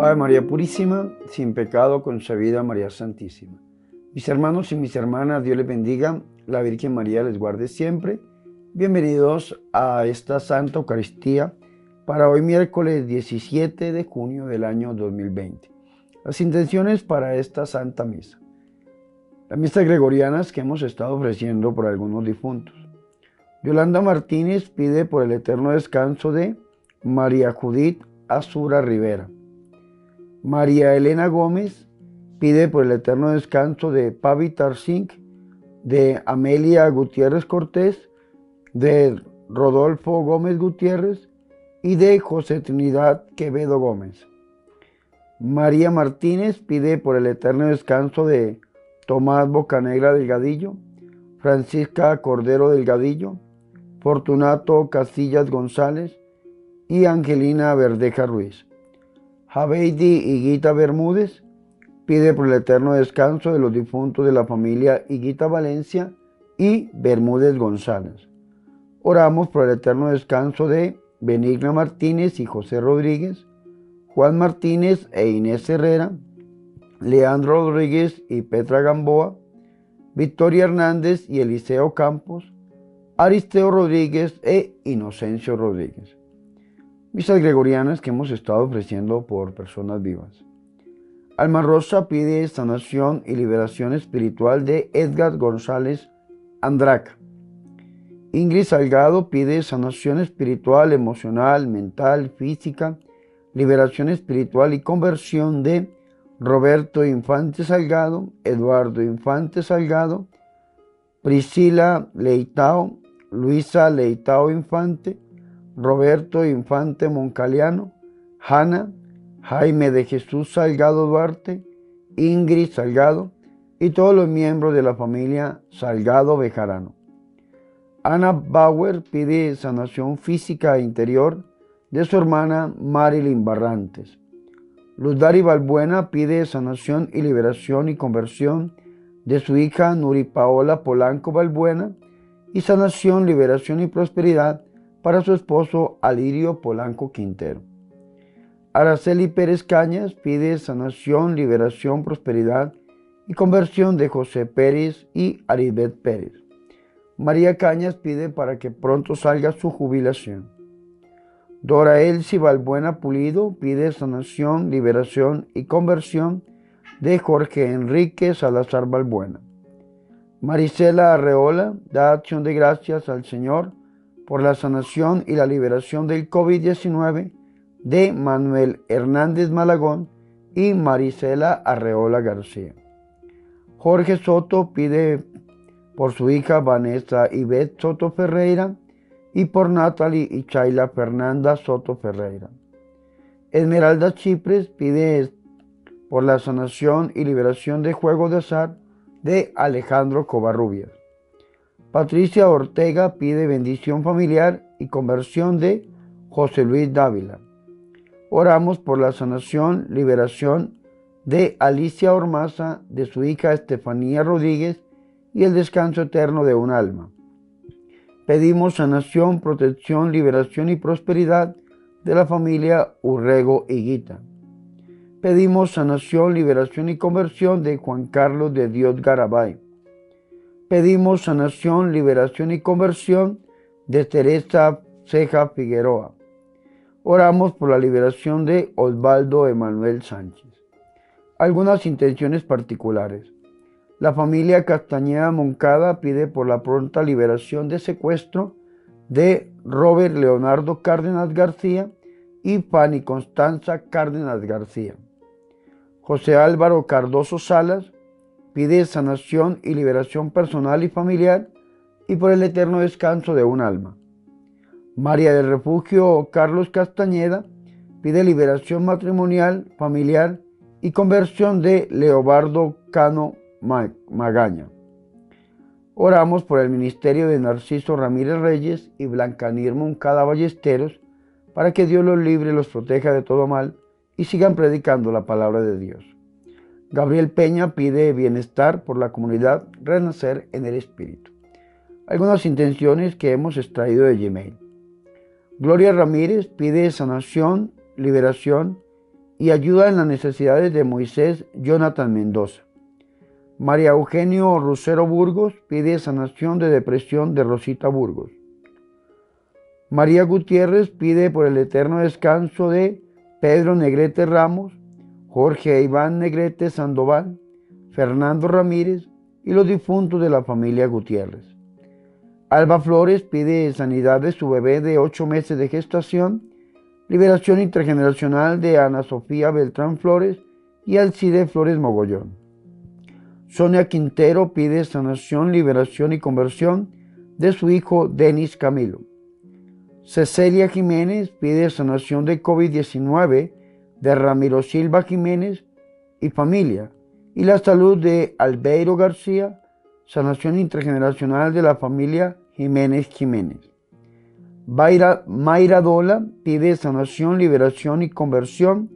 Ave María Purísima, sin pecado concebida, María Santísima. Mis hermanos y mis hermanas, Dios les bendiga, la Virgen María les guarde siempre. Bienvenidos a esta Santa Eucaristía para hoy miércoles 17 de junio del año 2020. Las intenciones para esta Santa Misa. Las misas gregorianas que hemos estado ofreciendo por algunos difuntos. Yolanda Martínez pide por el eterno descanso de María Judith Azura Rivera. María Elena Gómez pide por el eterno descanso de Pavi Tarsink, de Amelia Gutiérrez Cortés, de Rodolfo Gómez Gutiérrez y de José Trinidad Quevedo Gómez. María Martínez pide por el eterno descanso de Tomás Bocanegra Delgadillo, Francisca Cordero Delgadillo, Fortunato Casillas González y Angelina Verdeja Ruiz. Javedi Higuita Bermúdez pide por el eterno descanso de los difuntos de la familia Higuita Valencia y Bermúdez González. Oramos por el eterno descanso de Benigna Martínez y José Rodríguez, Juan Martínez e Inés Herrera, Leandro Rodríguez y Petra Gamboa, Victoria Hernández y Eliseo Campos, Aristeo Rodríguez e Inocencio Rodríguez. Misas gregorianas que hemos estado ofreciendo por personas vivas. Alma Rosa pide sanación y liberación espiritual de Edgar González Andraca. Ingrid Salgado pide sanación espiritual, emocional, mental, física, liberación espiritual y conversión de Roberto Infante Salgado, Eduardo Infante Salgado, Priscila Leitao, Luisa Leitao Infante, Roberto Infante Moncaliano, Hannah, Jaime de Jesús Salgado Duarte, Ingrid Salgado y todos los miembros de la familia Salgado Bejarano. Ana Bauer pide sanación física e interior de su hermana Marilyn Barrantes. Luzdari Balbuena pide sanación y liberación y conversión de su hija Nuri Paola Polanco Balbuena y sanación, liberación y prosperidad para su esposo Alirio Polanco Quintero. Araceli Pérez Cañas pide sanación, liberación, prosperidad y conversión de José Pérez y Aribet Pérez. María Cañas pide para que pronto salga su jubilación. Dora Elsie Balbuena Pulido pide sanación, liberación y conversión de Jorge Enrique Salazar Balbuena. Marisela Arreola da acción de gracias al Señor por la sanación y la liberación del COVID-19 de Manuel Hernández Malagón y Marisela Arreola García. Jorge Soto pide por su hija Vanessa Ivette Soto Ferreira y por Natalie y Chayla Fernanda Soto Ferreira. Esmeralda Chipres pide por la sanación y liberación de juegos de azar de Alejandro Covarrubias. Patricia Ortega pide bendición familiar y conversión de José Luis Dávila. Oramos por la sanación, liberación de Alicia Ormaza, de su hija Estefanía Rodríguez y el descanso eterno de un alma. Pedimos sanación, protección, liberación y prosperidad de la familia Urrego Higuita. Pedimos sanación, liberación y conversión de Juan Carlos de Dios Garabay. Pedimos sanación, liberación y conversión de Teresa Ceja Figueroa. Oramos por la liberación de Osvaldo Emanuel Sánchez. Algunas intenciones particulares. La familia Castañeda Moncada pide por la pronta liberación de secuestro de Robert Leonardo Cárdenas García y Fanny Constanza Cárdenas García. José Álvaro Cardoso Salas pide sanación y liberación personal y familiar y por el eterno descanso de un alma. María del Refugio Carlos Castañeda pide liberación matrimonial, familiar y conversión de Leobardo Cano Magaña. Oramos por el ministerio de Narciso Ramírez Reyes y Blancanir Moncada Ballesteros para que Dios los libre, los proteja de todo mal y sigan predicando la palabra de Dios. Gabriel Peña pide bienestar por la comunidad Renacer en el Espíritu. Algunas intenciones que hemos extraído de Gmail. Gloria Ramírez pide sanación, liberación y ayuda en las necesidades de Moisés Jonathan Mendoza. María Eugenio Rusero Burgos pide sanación de depresión de Rosita Burgos. María Gutiérrez pide por el eterno descanso de Pedro Negrete Ramos, Jorge Iván Negrete Sandoval, Fernando Ramírez y los difuntos de la familia Gutiérrez. Alba Flores pide sanidad de su bebé de 8 meses de gestación, liberación intergeneracional de Ana Sofía Beltrán Flores y Alcide Flores Mogollón. Sonia Quintero pide sanación, liberación y conversión de su hijo Denis Camilo. Cecilia Jiménez pide sanación de COVID-19 de Ramiro Silva Jiménez y familia, y la salud de Albeiro García, sanación intergeneracional de la familia Jiménez Jiménez. Mayra Dola pide sanación, liberación y conversión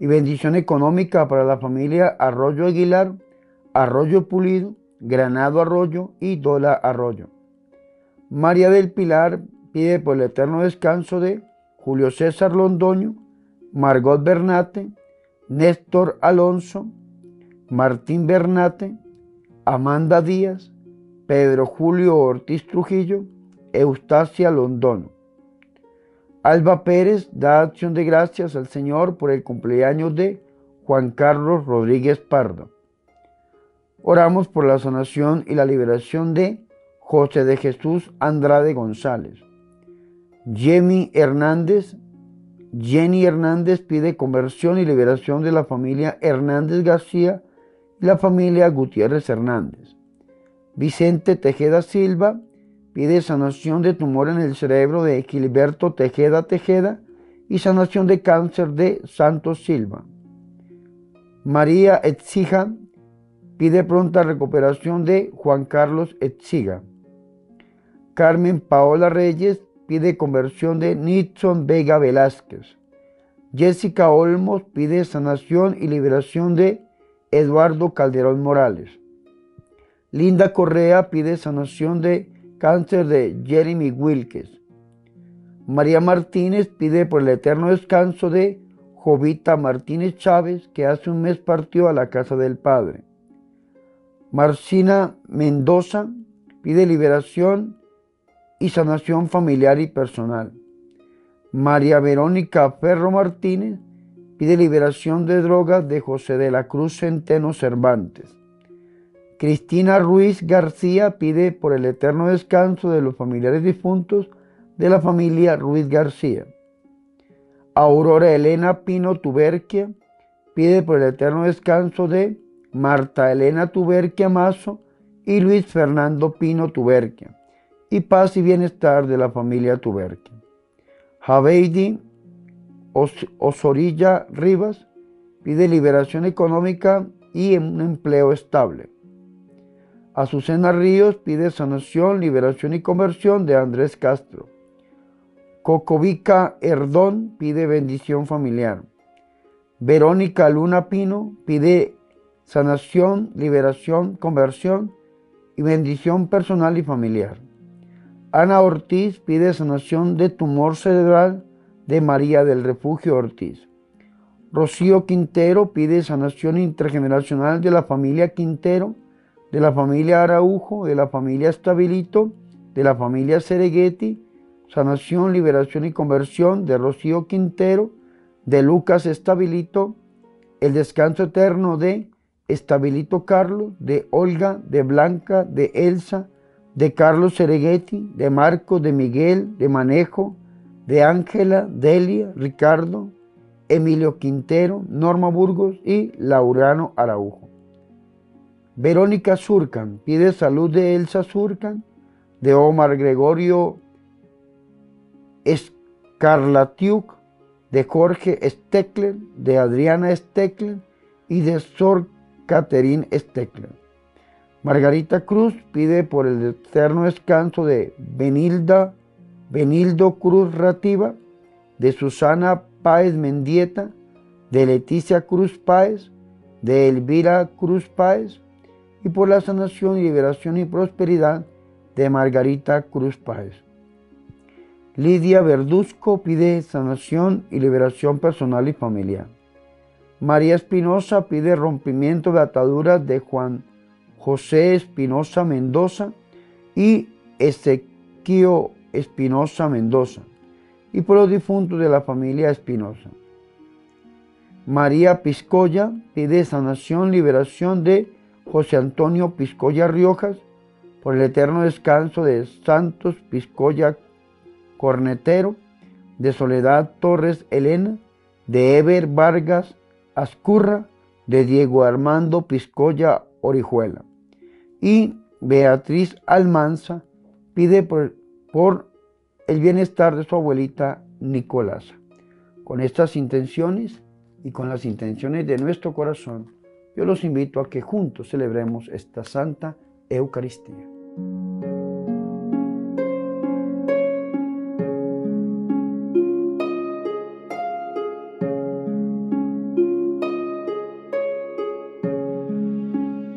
y bendición económica para la familia Arroyo Aguilar, Arroyo Pulido, Granado Arroyo y Dola Arroyo. María del Pilar pide por el eterno descanso de Julio César Londoño, Margot Bernate, Néstor Alonso, Martín Bernate, Amanda Díaz, Pedro Julio Ortiz Trujillo, Eustacia Londono. Alba Pérez da acción de gracias al Señor por el cumpleaños de Juan Carlos Rodríguez Pardo. Oramos por la sanación y la liberación de José de Jesús Andrade González. Jenny Hernández pide conversión y liberación de la familia Hernández García y la familia Gutiérrez Hernández. Vicente Tejeda Silva pide sanación de tumor en el cerebro de Gilberto Tejeda Tejeda y sanación de cáncer de Santos Silva. María Etzija pide pronta recuperación de Juan Carlos Etziga. Carmen Paola Reyes pide conversión de Nixon Vega Velázquez. Jessica Olmos pide sanación y liberación de Eduardo Calderón Morales. Linda Correa pide sanación de cáncer de Jeremy Wilkes. María Martínez pide por el eterno descanso de Jovita Martínez Chávez, que hace un mes partió a la casa del Padre. Marcina Mendoza pide liberación y sanación familiar y personal. María Verónica Ferro Martínez pide liberación de drogas de José de la Cruz Centeno Cervantes. Cristina Ruiz García pide por el eterno descanso de los familiares difuntos de la familia Ruiz García. Aurora Elena Pino Tuberquia pide por el eterno descanso de Marta Elena Tuberquia Mazo y Luis Fernando Pino Tuberquia, y paz y bienestar de la familia Tuberquia. Javedi Osorilla Rivas pide liberación económica y un empleo estable. Azucena Ríos pide sanación, liberación y conversión de Andrés Castro. Cocovica Herdón pide bendición familiar. Verónica Luna Pino pide sanación, liberación, conversión y bendición personal y familiar. Ana Ortiz pide sanación de tumor cerebral de María del Refugio Ortiz. Rocío Quintero pide sanación intergeneracional de la familia Quintero, de la familia Araujo, de la familia Estabilito, de la familia Sereguetti, sanación, liberación y conversión de Rocío Quintero, de Lucas Estabilito, el descanso eterno de Estabilito Carlos, de Olga, de Blanca, de Elsa, de Carlos Sereguetti, de Marcos, de Miguel, de Manejo, de Ángela, Delia, Ricardo, Emilio Quintero, Norma Burgos y Laurano Araujo. Verónica Zurcan pide salud de Elsa Zurcan, de Omar Gregorio Escarlatiuk, de Jorge Steckler, de Adriana Steckler y de Sor Catherine Steckler. Margarita Cruz pide por el eterno descanso de Benildo Cruz Rativa, de Susana Páez Mendieta, de Leticia Cruz Páez, de Elvira Cruz Páez y por la sanación, liberación y prosperidad de Margarita Cruz Páez. Lidia Verduzco pide sanación y liberación personal y familiar. María Espinosa pide rompimiento de ataduras de Juan José Espinosa Mendoza y Ezequiel Espinosa Mendoza, y por los difuntos de la familia Espinosa. María Piscoya pide sanación, liberación de José Antonio Piscoya Riojas, por el eterno descanso de Santos Piscoya Cornetero, de Soledad Torres Elena, de Eber Vargas Ascurra, de Diego Armando Piscoya Orihuela. Y Beatriz Almanza pide por el bienestar de su abuelita Nicolasa. Con estas intenciones y con las intenciones de nuestro corazón, yo los invito a que juntos celebremos esta Santa Eucaristía.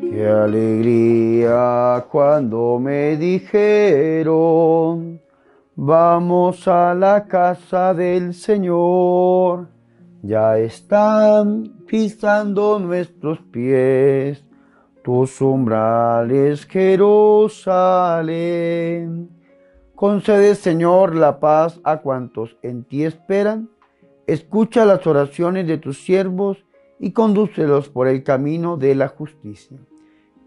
Qué alegría cuando me dijeron, vamos a la casa del Señor, ya están pisando nuestros pies tus umbrales, Jerusalén. Concede, Señor, la paz a cuantos en ti esperan. Escucha las oraciones de tus siervos y condúcelos por el camino de la justicia.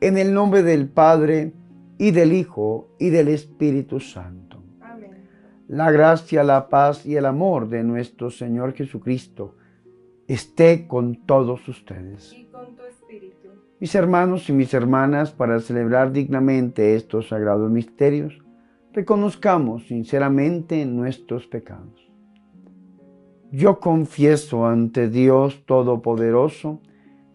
En el nombre del Padre, y del Hijo, y del Espíritu Santo. Amén. La gracia, la paz y el amor de nuestro Señor Jesucristo esté con todos ustedes. Y con tu espíritu. Mis hermanos y mis hermanas, para celebrar dignamente estos sagrados misterios, reconozcamos sinceramente nuestros pecados. Yo confieso ante Dios Todopoderoso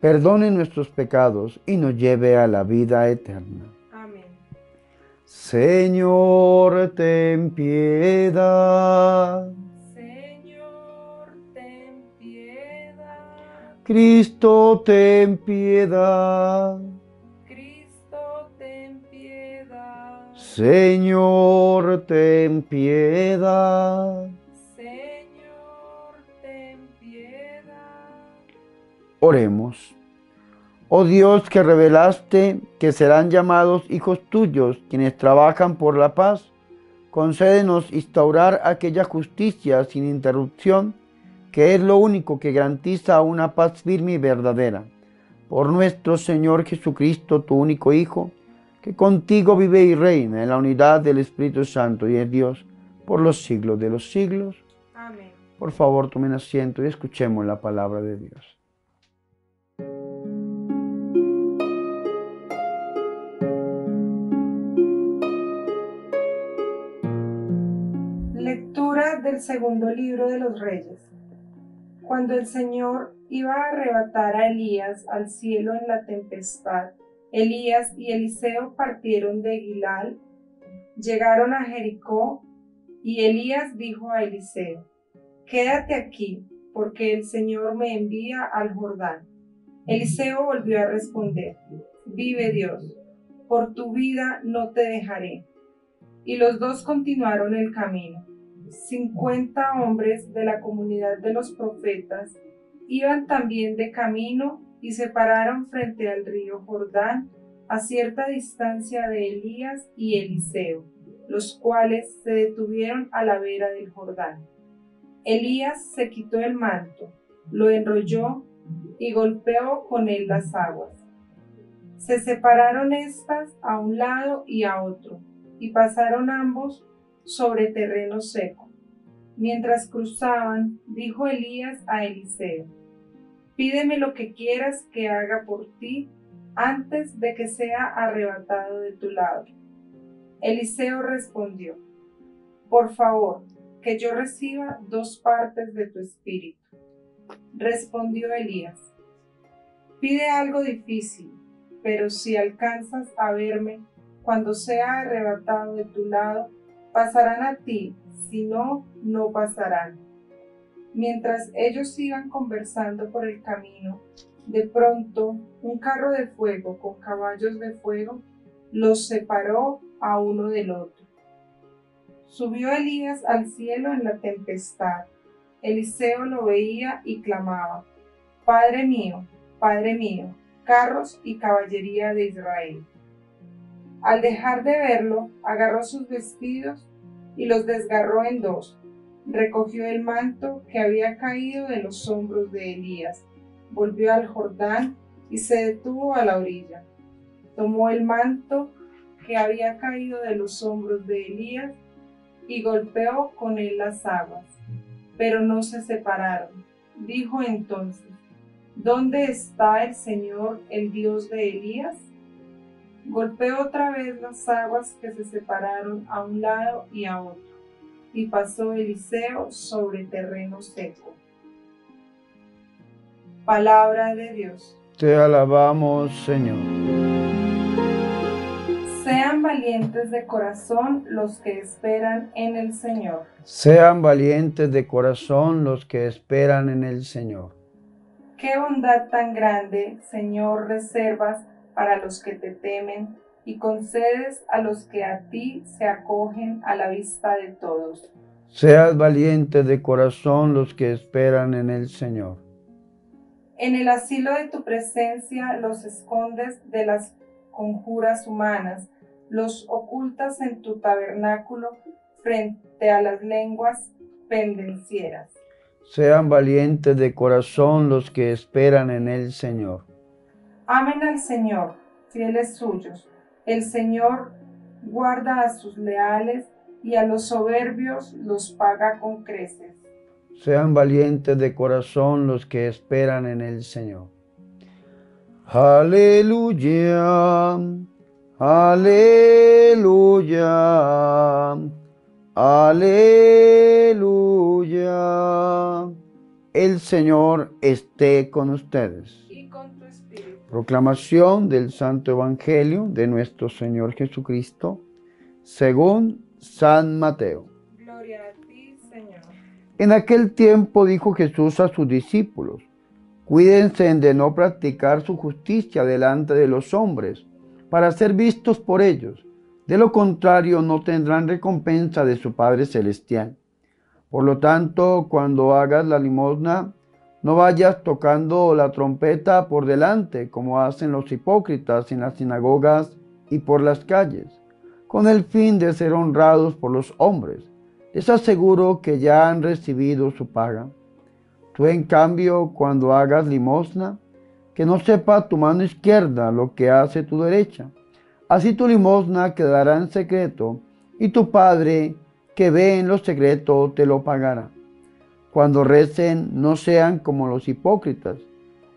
perdone nuestros pecados y nos lleve a la vida eterna. Amén. Señor, ten piedad. Cristo, ten piedad. Cristo, ten piedad. Señor, ten piedad. Señor, ten piedad. Oremos. Oh Dios, que revelaste que serán llamados hijos tuyos quienes trabajan por la paz, concédenos instaurar aquella justicia sin interrupción, que es lo único que garantiza una paz firme y verdadera. Por nuestro Señor Jesucristo, tu único Hijo, que contigo vive y reina en la unidad del Espíritu Santo y es Dios, por los siglos de los siglos. Amén. Por favor, tomen asiento y escuchemos la palabra de Dios. Lectura del segundo libro de los Reyes. Cuando el Señor iba a arrebatar a Elías al cielo en la tempestad, Elías y Eliseo partieron de Gilgal, llegaron a Jericó, y Elías dijo a Eliseo: «Quédate aquí, porque el Señor me envía al Jordán». Eliseo volvió a responder: «Vive Dios, por tu vida no te dejaré». Y los dos continuaron el camino. 50 hombres de la comunidad de los profetas iban también de camino y se pararon frente al río Jordán a cierta distancia de Elías y Eliseo, los cuales se detuvieron a la vera del Jordán. Elías se quitó el manto, lo enrolló y golpeó con él las aguas. Se separaron éstas a un lado y a otro, y pasaron ambos sobre terreno seco. Mientras cruzaban, dijo Elías a Eliseo: «Pídeme lo que quieras que haga por ti antes de que sea arrebatado de tu lado». Eliseo respondió: «Por favor, que yo reciba 2 partes de tu espíritu». Respondió Elías: Pide algo difícil, pero si alcanzas a verme, cuando sea arrebatado de tu lado, pasarán a ti, si no, no pasarán. Mientras ellos sigan conversando por el camino, de pronto un carro de fuego con caballos de fuego los separó a uno del otro. Subió Elías al cielo en la tempestad. Eliseo lo veía y clamaba, Padre mío, carros y caballería de Israel. Al dejar de verlo, agarró sus vestidos y los desgarró en dos. Recogió el manto que había caído de los hombros de Elías, volvió al Jordán y se detuvo a la orilla. Tomó el manto que había caído de los hombros de Elías y golpeó con él las aguas, pero no se separaron. Dijo entonces, ¿dónde está el Señor, el Dios de Elías? Golpeó otra vez las aguas que se separaron a un lado y a otro, y pasó Eliseo sobre terreno seco. Palabra de Dios. Te alabamos, Señor. Sean valientes de corazón los que esperan en el Señor. Sean valientes de corazón los que esperan en el Señor. Qué bondad tan grande, Señor, reservas para los que te temen y concedes a los que a ti se acogen a la vista de todos. Sean valientes de corazón los que esperan en el Señor. En el asilo de tu presencia los escondes de las conjuras humanas, los ocultas en tu tabernáculo frente a las lenguas pendencieras. Sean valientes de corazón los que esperan en el Señor. Amen al Señor, fieles suyos. El Señor guarda a sus leales y a los soberbios los paga con creces. Sean valientes de corazón los que esperan en el Señor. Aleluya, aleluya, aleluya. El Señor esté con ustedes. Y con tu espíritu. Proclamación del Santo Evangelio de nuestro Señor Jesucristo, según San Mateo. Gloria a ti, Señor. En aquel tiempo dijo Jesús a sus discípulos, cuídense de no practicar su justicia delante de los hombres, para ser vistos por ellos. De lo contrario, no tendrán recompensa de su Padre Celestial. Por lo tanto, cuando hagas la limosna, no vayas tocando la trompeta por delante, como hacen los hipócritas en las sinagogas y por las calles, con el fin de ser honrados por los hombres. Les aseguro que ya han recibido su paga. Tú, en cambio, cuando hagas limosna, que no sepa tu mano izquierda lo que hace tu derecha. Así tu limosna quedará en secreto, y tu Padre, que ve en lo secreto, te lo pagará. Cuando recen, no sean como los hipócritas,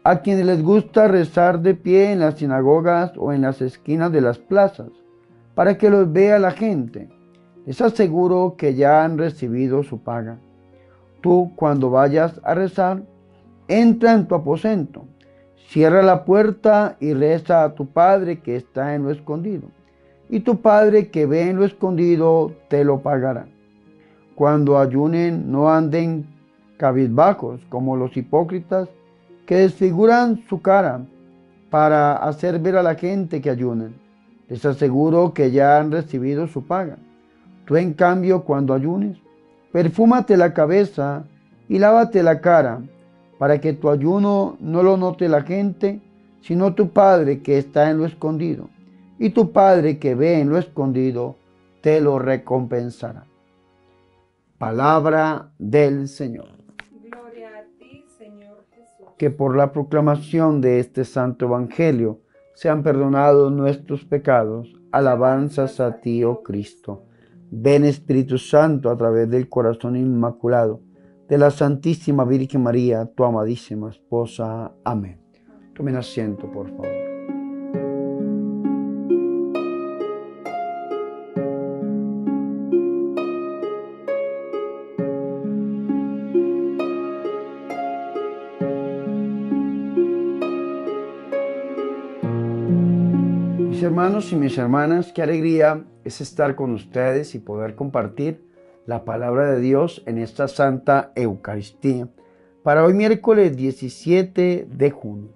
a quienes les gusta rezar de pie en las sinagogas o en las esquinas de las plazas, para que los vea la gente. Les aseguro que ya han recibido su paga. Tú, cuando vayas a rezar, entra en tu aposento, cierra la puerta y reza a tu Padre que está en lo escondido, y tu Padre que ve en lo escondido te lo pagará. Cuando ayunen, no anden cabizbajos como los hipócritas, que desfiguran su cara para hacer ver a la gente que ayunan. Les aseguro que ya han recibido su paga. Tú, en cambio, cuando ayunes, perfúmate la cabeza y lávate la cara, para que tu ayuno no lo note la gente, sino tu Padre que está en lo escondido. Y tu Padre que ve en lo escondido, te lo recompensará. Palabra del Señor. Gloria a ti, Señor Jesús. Que por la proclamación de este santo evangelio sean perdonados nuestros pecados. Alabanzas a ti, oh Cristo. Ven, Espíritu Santo, a través del corazón inmaculado de la Santísima Virgen María, tu amadísima esposa. Amén. Tomen asiento, por favor. Mis hermanos y mis hermanas, qué alegría es estar con ustedes y poder compartir la palabra de Dios en esta Santa Eucaristía para hoy miércoles 17 de junio.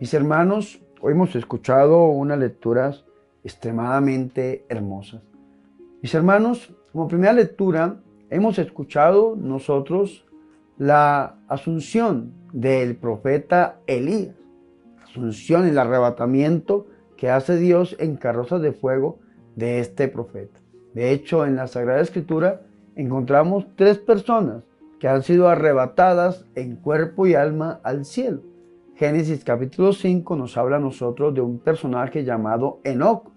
Mis hermanos, hoy hemos escuchado unas lecturas extremadamente hermosas. Mis hermanos, como primera lectura hemos escuchado nosotros la asunción del profeta Elías, asunción, el arrebatamiento que hace Dios en carrozas de fuego de este profeta. De hecho, en la Sagrada Escritura encontramos tres personas que han sido arrebatadas en cuerpo y alma al cielo. Génesis capítulo 5 nos habla a nosotros de un personaje llamado Enoc,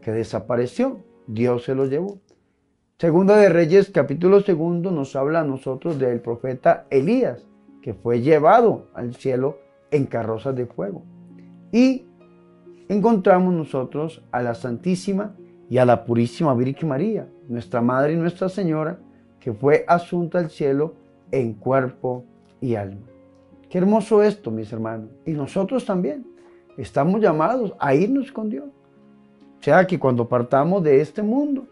que desapareció, Dios se lo llevó. Segunda de Reyes capítulo 2 nos habla a nosotros del profeta Elías, que fue llevado al cielo en carrozas de fuego. Y encontramos nosotros a la Santísima y a la Purísima Virgen María, nuestra Madre y Nuestra Señora, que fue asunta al cielo en cuerpo y alma. Qué hermoso esto, mis hermanos. Y nosotros también estamos llamados a irnos con Dios. O sea que cuando partamos de este mundo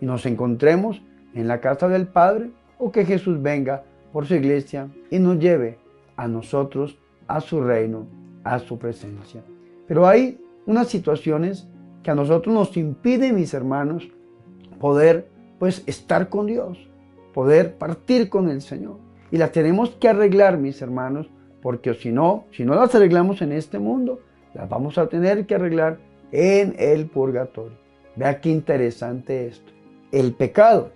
y nos encontremos en la casa del Padre, o que Jesús venga por su iglesia y nos lleve a nosotros, a su reino, a su presencia. Pero hay unas situaciones que a nosotros nos impiden, mis hermanos, poder estar con Dios, poder partir con el Señor. Y las tenemos que arreglar, mis hermanos, porque si no las arreglamos en este mundo, las vamos a tener que arreglar en el purgatorio. Vea qué interesante esto. El pecado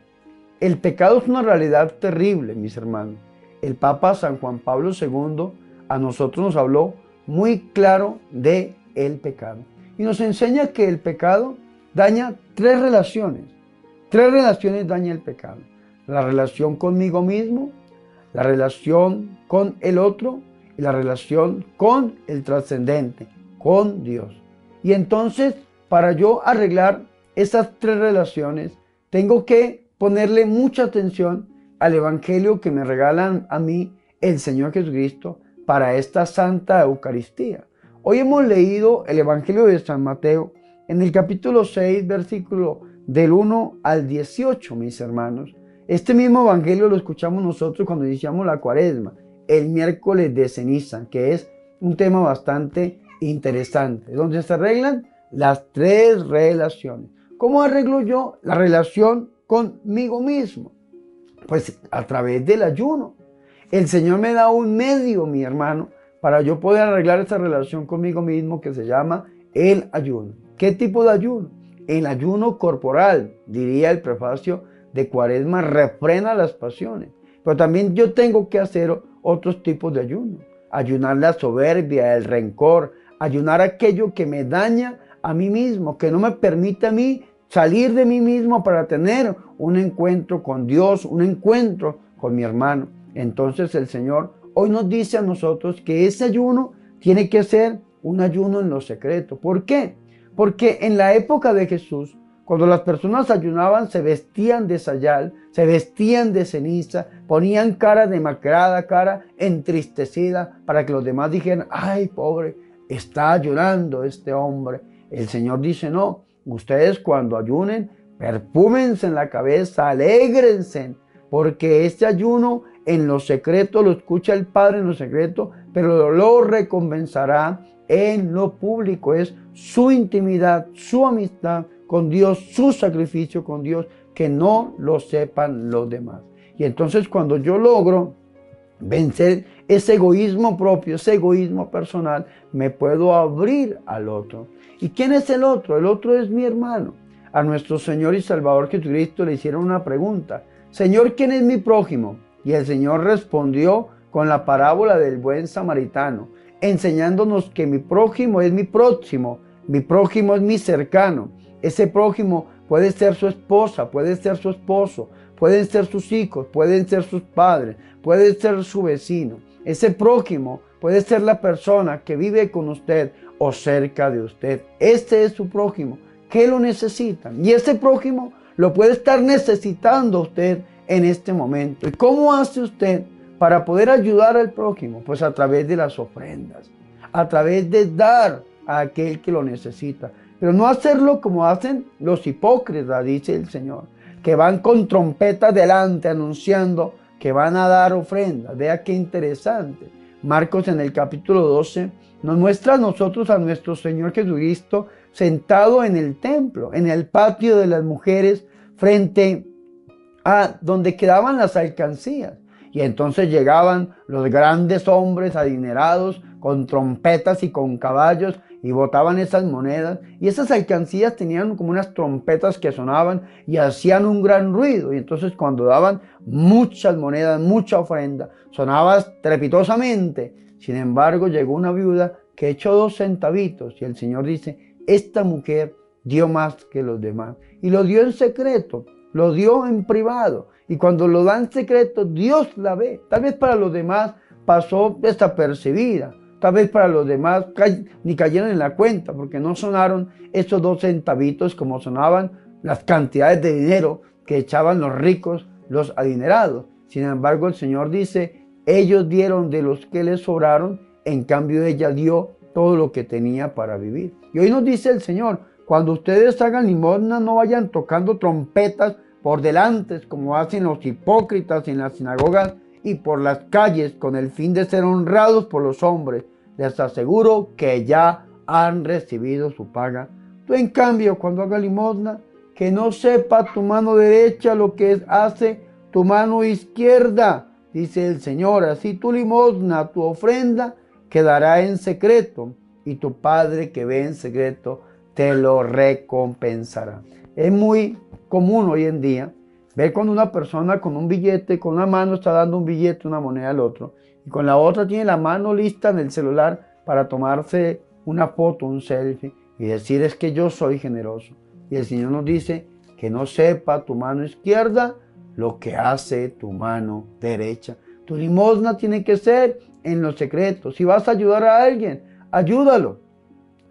es una realidad terrible, mis hermanos. El Papa San Juan Pablo II a nosotros nos habló muy claro de el pecado. Y nos enseña que el pecado daña tres relaciones. Tres relaciones daña el pecado. La relación conmigo mismo, la relación con el otro y la relación con el trascendente, con Dios. Y entonces, para yo arreglar esas tres relaciones, tengo que ponerle mucha atención al Evangelio que me regalan a mí el Señor Jesucristo para esta Santa Eucaristía. Hoy hemos leído el Evangelio de San Mateo en el capítulo 6, versículo del 1 al 18, mis hermanos. Este mismo Evangelio lo escuchamos nosotros cuando iniciamos la Cuaresma, el miércoles de ceniza, que es un tema bastante interesante, donde se arreglan las tres relaciones. ¿Cómo arreglo yo la relación conmigo mismo? Pues a través del ayuno. El Señor me da un medio, mi hermano, para yo poder arreglar esa relación conmigo mismo que se llama el ayuno. ¿Qué tipo de ayuno? El ayuno corporal, diría el prefacio de Cuaresma, refrena las pasiones. Pero también yo tengo que hacer otros tipos de ayuno. Ayunar la soberbia, el rencor, ayunar aquello que me daña a mí mismo, que no me permite a mí salir de mí mismo para tener un encuentro con Dios, un encuentro con mi hermano. Entonces el Señor hoy nos dice a nosotros que ese ayuno tiene que ser un ayuno en lo secreto. ¿Por qué? Porque en la época de Jesús, cuando las personas ayunaban, se vestían de sayal, se vestían de ceniza, ponían cara demacrada, cara entristecida, para que los demás dijeran, ¡ay, pobre, está ayunando este hombre! El Señor dice, no, ustedes cuando ayunen, perfúmense en la cabeza, alégrense, porque este ayuno en lo secreto lo escucha el Padre en lo secreto, pero lo recompensará en lo público. Es su intimidad, su amistad con Dios, su sacrificio con Dios, que no lo sepan los demás. Y entonces cuando yo logro vencer ese egoísmo propio, ese egoísmo personal, me puedo abrir al otro. ¿Y quién es el otro? El otro es mi hermano. A nuestro Señor y Salvador Jesucristo le hicieron una pregunta. Señor, ¿quién es mi prójimo? Y el Señor respondió con la parábola del buen samaritano, enseñándonos que mi prójimo es mi próximo, mi prójimo es mi cercano. Ese prójimo puede ser su esposa, puede ser su esposo, pueden ser sus hijos, pueden ser sus padres, puede ser su vecino. Ese prójimo puede ser la persona que vive con usted o cerca de usted. Este es su prójimo, que lo necesitan. Y ese prójimo lo puede estar necesitando usted en este momento. ¿Y cómo hace usted para poder ayudar al prójimo? Pues a través de las ofrendas, a través de dar a aquel que lo necesita. Pero no hacerlo como hacen los hipócritas, dice el Señor, que van con trompetas delante anunciando que van a dar ofrendas. Vea qué interesante. Marcos en el capítulo 12 nos muestra a nosotros a nuestro Señor Jesucristo sentado en el templo, en el patio de las mujeres, frente a donde quedaban las alcancías. Y entonces llegaban los grandes hombres adinerados con trompetas y con caballos y botaban esas monedas, y esas alcancías tenían como unas trompetas que sonaban y hacían un gran ruido, y entonces cuando daban muchas monedas, mucha ofrenda, sonaba estrepitosamente. Sin embargo, llegó una viuda que echó 2 centavitos, y el Señor dice, esta mujer dio más que los demás, y lo dio en secreto, lo dio en privado, y cuando lo da en secreto, Dios la ve. Tal vez para los demás pasó desapercibida, tal vez para los demás ni cayeron en la cuenta, porque no sonaron esos 2 centavitos como sonaban las cantidades de dinero que echaban los ricos, los adinerados. Sin embargo, el Señor dice, ellos dieron de los que les sobraron, en cambio ella dio todo lo que tenía para vivir. Y hoy nos dice el Señor, cuando ustedes hagan limosna, no vayan tocando trompetas por delante, como hacen los hipócritas en las sinagogas y por las calles, con el fin de ser honrados por los hombres. Les aseguro que ya han recibido su paga. Tú, en cambio, cuando hagas limosna, que no sepa tu mano derecha lo que hace tu mano izquierda, dice el Señor. Así tu limosna, tu ofrenda, quedará en secreto, y tu Padre que ve en secreto te lo recompensará. Es muy común hoy en día ver cuando una persona con un billete, con una mano está dando un billete, una moneda al otro, y con la otra tiene la mano lista en el celular para tomarse una foto, un selfie, y decir, es que yo soy generoso. Y el Señor nos dice, que no sepa tu mano izquierda lo que hace tu mano derecha. Tu limosna tiene que ser en los secretos. Si vas a ayudar a alguien, ayúdalo,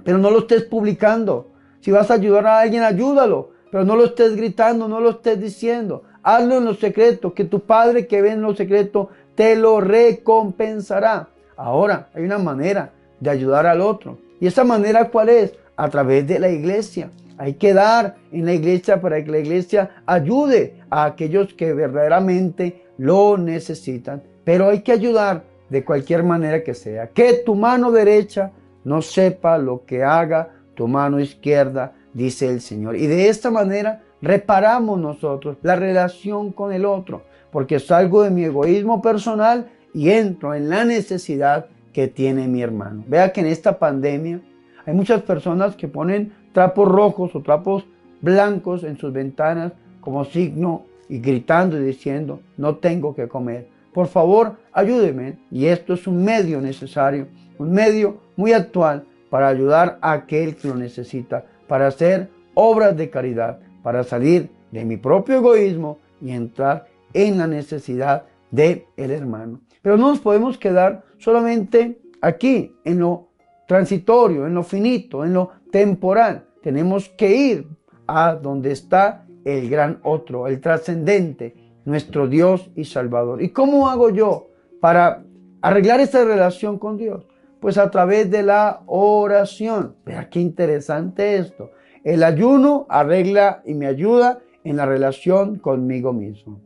pero no lo estés publicando. Si vas a ayudar a alguien, ayúdalo, pero no lo estés gritando, no lo estés diciendo. Hazlo en los secretos, que tu Padre que ve en los secretos te lo recompensará. Ahora, hay una manera de ayudar al otro. ¿Y esa manera cuál es? A través de la iglesia. Hay que dar en la iglesia para que la iglesia ayude a aquellos que verdaderamente lo necesitan. Pero hay que ayudar de cualquier manera que sea. Que tu mano derecha no sepa lo que haga tu mano izquierda, dice el Señor. Y de esta manera reparamos nosotros la relación con el otro, porque salgo de mi egoísmo personal y entro en la necesidad que tiene mi hermano. Vea que en esta pandemia hay muchas personas que ponen trapos rojos o trapos blancos en sus ventanas como signo, y gritando y diciendo, no tengo que comer, por favor ayúdeme. Y esto es un medio necesario, un medio muy actual para ayudar a aquel que lo necesita, para hacer obras de caridad, para salir de mi propio egoísmo y entrar en la necesidad del hermano. Pero no nos podemos quedar solamente aquí, en lo transitorio, en lo finito, en lo temporal. Tenemos que ir a donde está el gran otro, el trascendente, nuestro Dios y Salvador. ¿Y cómo hago yo para arreglar esa relación con Dios? Pues a través de la oración. Vea qué interesante esto. El ayuno arregla y me ayuda en la relación conmigo mismo,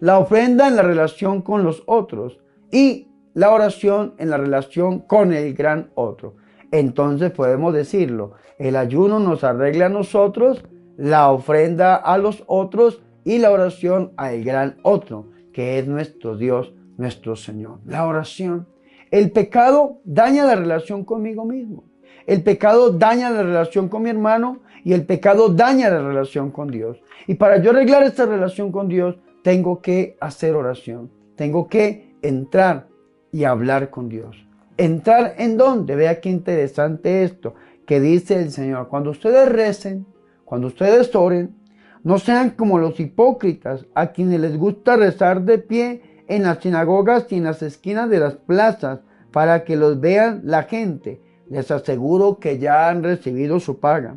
la ofrenda en la relación con los otros, y la oración en la relación con el gran otro. Entonces podemos decirlo, el ayuno nos arregla a nosotros, la ofrenda a los otros y la oración al gran otro, que es nuestro Dios, nuestro Señor. La oración. El pecado daña la relación conmigo mismo, el pecado daña la relación con mi hermano, y el pecado daña la relación con Dios. Y para yo arreglar esta relación con Dios, tengo que hacer oración, tengo que entrar y hablar con Dios. ¿Entrar en dónde? Vea qué interesante esto que dice el Señor. Cuando ustedes recen, cuando ustedes oren, no sean como los hipócritas, a quienes les gusta rezar de pie en las sinagogas y en las esquinas de las plazas, para que los vean la gente. Les aseguro que ya han recibido su paga.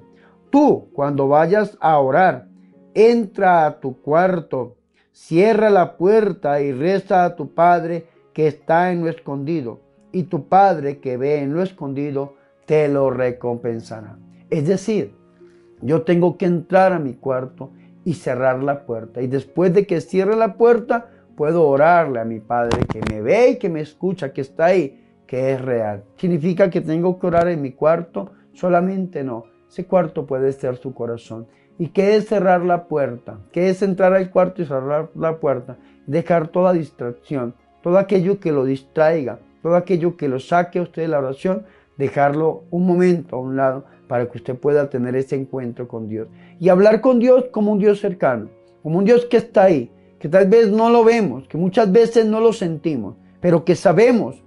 Tú, cuando vayas a orar, entra a tu cuarto, cierra la puerta y reza a tu Padre que está en lo escondido, y tu Padre que ve en lo escondido te lo recompensará. Es decir, yo tengo que entrar a mi cuarto y cerrar la puerta. Y después de que cierre la puerta, puedo orarle a mi Padre que me ve y que me escucha, que está ahí, que es real. ¿Significa que tengo que orar en mi cuarto? Solamente no. Ese cuarto puede ser su corazón. ¿Y qué es cerrar la puerta? ¿Qué es entrar al cuarto y cerrar la puerta? Dejar toda distracción, todo aquello que lo distraiga, todo aquello que lo saque a usted de la oración, dejarlo un momento a un lado para que usted pueda tener ese encuentro con Dios. Y hablar con Dios como un Dios cercano, como un Dios que está ahí, que tal vez no lo vemos, que muchas veces no lo sentimos, pero que sabemos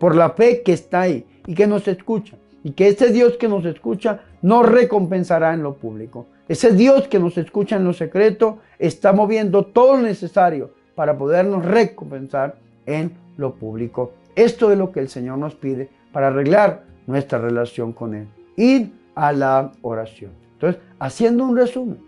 por la fe que está ahí y que nos escucha. Y que ese Dios que nos escucha nos recompensará en lo público. Ese Dios que nos escucha en lo secreto está moviendo todo lo necesario para podernos recompensar en lo público. Esto es lo que el Señor nos pide para arreglar nuestra relación con Él. Ir a la oración. Entonces, haciendo un resumen,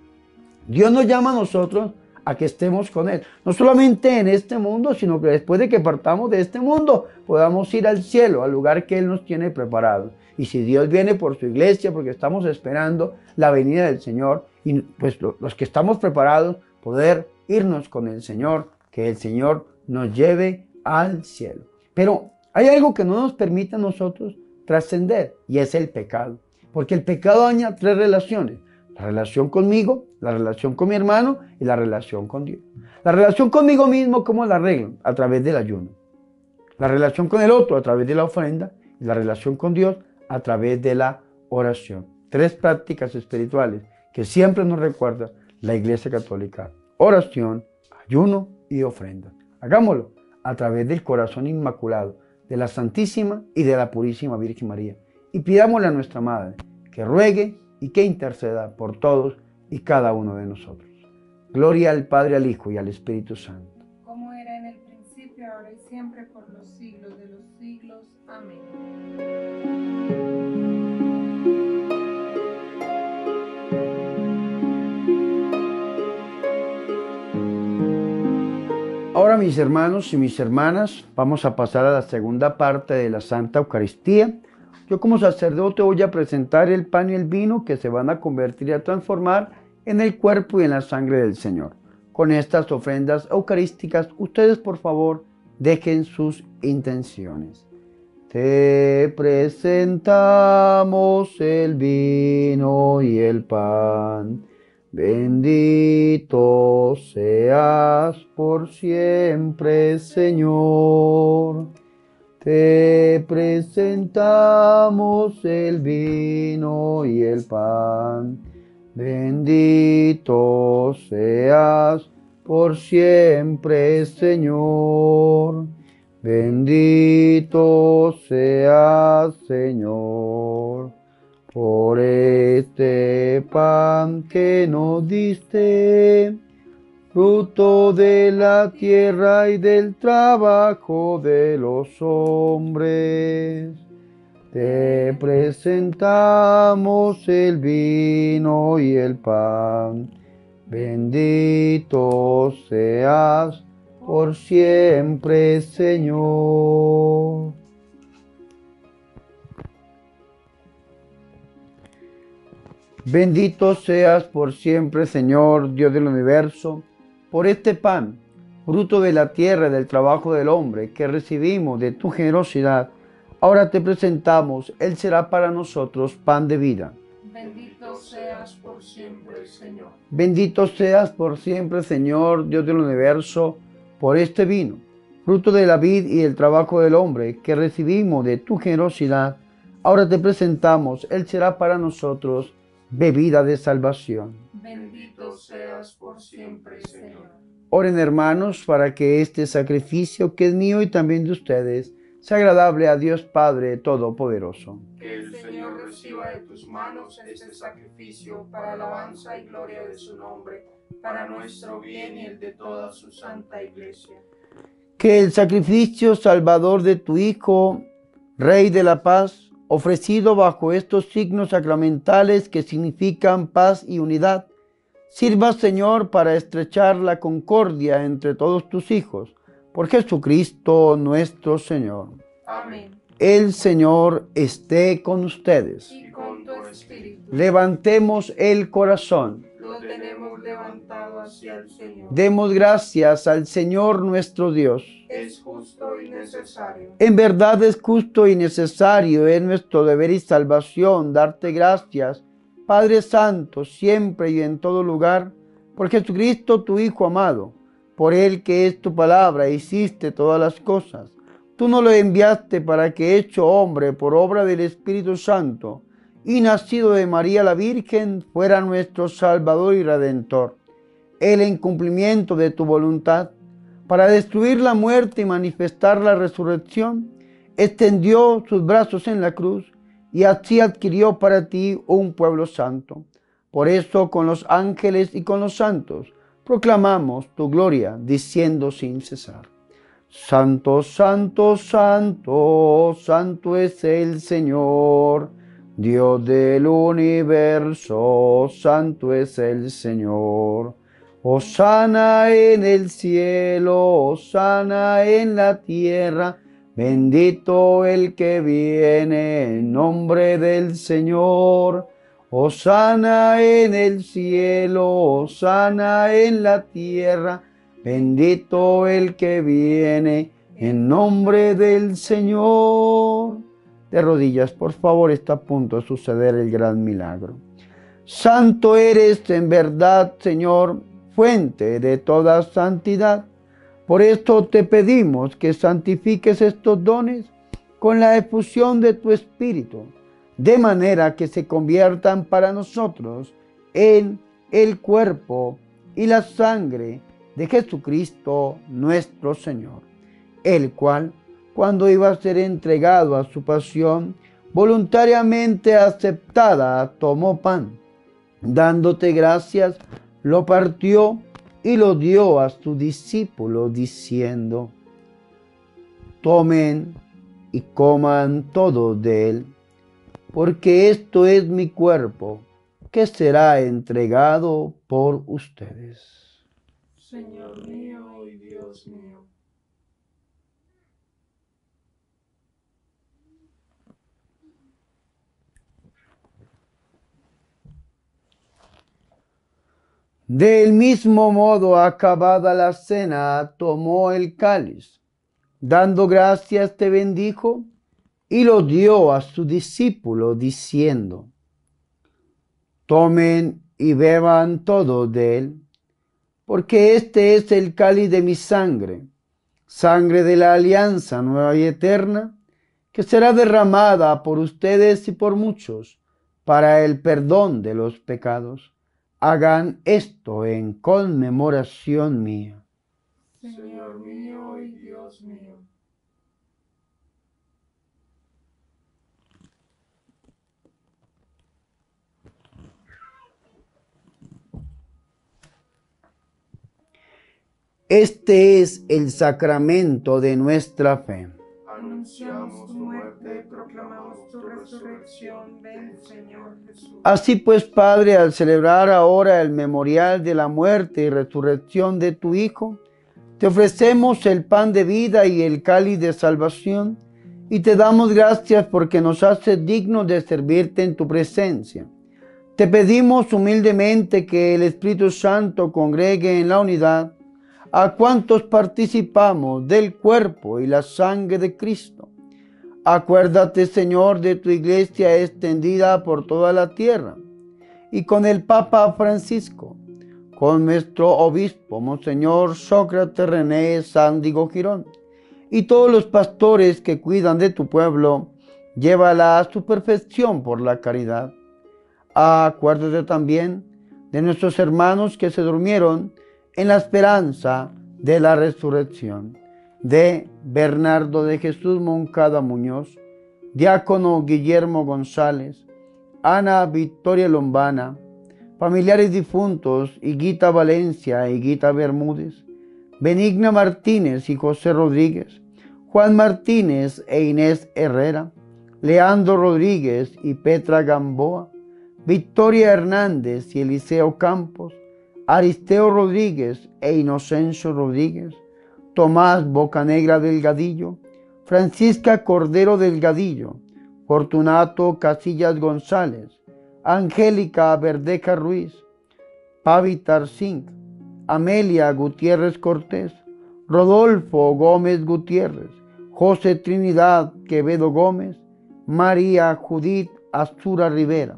Dios nos llama a nosotros a que estemos con Él. No solamente en este mundo, sino que después de que partamos de este mundo, podamos ir al cielo, al lugar que Él nos tiene preparado. Y si Dios viene por su iglesia, porque estamos esperando la venida del Señor, y pues los que estamos preparados, poder irnos con el Señor, que el Señor nos lleve al cielo. Pero hay algo que no nos permite a nosotros trascender, y es el pecado. Porque el pecado daña tres relaciones. La relación conmigo, la relación con mi hermano y la relación con Dios. La relación conmigo mismo, ¿cómo la arreglo? A través del ayuno. La relación con el otro, a través de la ofrenda. Y la relación con Dios, a través de la oración. Tres prácticas espirituales que siempre nos recuerda la Iglesia Católica. Oración, ayuno y ofrenda. Hagámoslo a través del corazón inmaculado de la Santísima y de la Purísima Virgen María. Y pidámosle a nuestra Madre que ruegue y que interceda por todos y cada uno de nosotros. Gloria al Padre, al Hijo y al Espíritu Santo. Como era en el principio, ahora y siempre, por los siglos de los siglos. Amén. Ahora, mis hermanos y mis hermanas, vamos a pasar a la segunda parte de la Santa Eucaristía. Yo como sacerdote voy a presentar el pan y el vino que se van a convertir y a transformar en el cuerpo y en la sangre del Señor. Con estas ofrendas eucarísticas, ustedes por favor dejen sus intenciones. Te presentamos el vino y el pan. Bendito seas por siempre, Señor. Te presentamos el vino y el pan. Bendito seas por siempre, Señor. Bendito seas, Señor, por este pan que nos diste, fruto de la tierra y del trabajo de los hombres. Te presentamos el vino y el pan. Bendito seas por siempre, Señor. Bendito seas por siempre, Señor, Dios del universo, por este pan, fruto de la tierra y del trabajo del hombre, que recibimos de tu generosidad, ahora te presentamos, Él será para nosotros pan de vida. Bendito seas por siempre, Señor. Bendito seas por siempre, Señor, Dios del universo, por este vino, fruto de la vid y del trabajo del hombre, que recibimos de tu generosidad, ahora te presentamos, Él será para nosotros bebida de salvación. Bendito seas por siempre, Señor. Oren, hermanos, para que este sacrificio, que es mío y también de ustedes, sea agradable a Dios Padre Todopoderoso. Que el Señor reciba de tus manos este sacrificio para alabanza y gloria de su nombre, para nuestro bien y el de toda su santa iglesia. Que el sacrificio salvador de tu Hijo, Rey de la Paz, ofrecido bajo estos signos sacramentales que significan paz y unidad, sirva, Señor, para estrechar la concordia entre todos tus hijos, por Jesucristo nuestro Señor. Amén. El Señor esté con ustedes. Y con tu espíritu. Levantemos el corazón. Lo tenemos levantado hacia el Señor. Demos gracias al Señor nuestro Dios. Es justo y necesario. En verdad es justo y necesario, es nuestro deber y salvación darte gracias, Padre Santo, siempre y en todo lugar, por Jesucristo tu Hijo amado, por Él que es tu palabra, hiciste todas las cosas. Tú nos lo enviaste para que, hecho hombre por obra del Espíritu Santo y nacido de María la Virgen, fuera nuestro Salvador y Redentor. Él, en cumplimiento de tu voluntad, para destruir la muerte y manifestar la resurrección, extendió sus brazos en la cruz y así adquirió para ti un pueblo santo. Por eso, con los ángeles y con los santos, proclamamos tu gloria, diciendo sin cesar: Santo, santo, santo, santo es el Señor, Dios del universo, santo es el Señor. Hosana en el cielo, hosana en la tierra, bendito el que viene en nombre del Señor. Hosana en el cielo, hosana en la tierra, bendito el que viene en nombre del Señor. De rodillas, por favor, está a punto de suceder el gran milagro. Santo eres en verdad, Señor, fuente de toda santidad. Por esto te pedimos que santifiques estos dones con la efusión de tu Espíritu, de manera que se conviertan para nosotros en el cuerpo y la sangre de Jesucristo nuestro Señor, el cual, cuando iba a ser entregado a su pasión voluntariamente aceptada, tomó pan, dándote gracias, lo partió y lo dio a sus discípulos, diciendo: Tomen y coman todos de él, porque esto es mi cuerpo, que será entregado por ustedes. Señor mío y Dios mío. Del mismo modo, acabada la cena, tomó el cáliz, dando gracias te bendijo y lo dio a sus discípulos, diciendo: Tomen y beban todos de él, porque este es el cáliz de mi sangre, sangre de la alianza nueva y eterna, que será derramada por ustedes y por muchos para el perdón de los pecados. Hagan esto en conmemoración mía. Señor mío y Dios mío. Este es el sacramento de nuestra fe. Anunciamos tu muerte y proclamamos tu resurrección. Ven, Señor Jesús. Así pues, Padre, al celebrar ahora el memorial de la muerte y resurrección de tu Hijo, te ofrecemos el pan de vida y el cáliz de salvación, y te damos gracias porque nos haces dignos de servirte en tu presencia. Te pedimos humildemente que el Espíritu Santo congregue en la unidad a cuantos participamos del cuerpo y la sangre de Cristo. Acuérdate, Señor, de tu iglesia extendida por toda la tierra, y con el Papa Francisco, con nuestro obispo, Monseñor Sócrates René Sándigo Girón, y todos los pastores que cuidan de tu pueblo, llévala a su perfección por la caridad. Acuérdate también de nuestros hermanos que se durmieron en la esperanza de la resurrección, de Bernardo de Jesús Moncada Muñoz, diácono Guillermo González, Ana Victoria Lombana, familiares difuntos Higuita Valencia, Higuita Bermúdez, Benigna Martínez y José Rodríguez, Juan Martínez e Inés Herrera, Leandro Rodríguez y Petra Gamboa, Victoria Hernández y Eliseo Campos, Aristeo Rodríguez e Inocencio Rodríguez, Tomás Bocanegra Delgadillo, Francisca Cordero Delgadillo, Fortunato Casillas González, Angélica Verdeja Ruiz, Pavi Tarsink, Amelia Gutiérrez Cortés, Rodolfo Gómez Gutiérrez, José Trinidad Quevedo Gómez, María Judith Azura Rivera.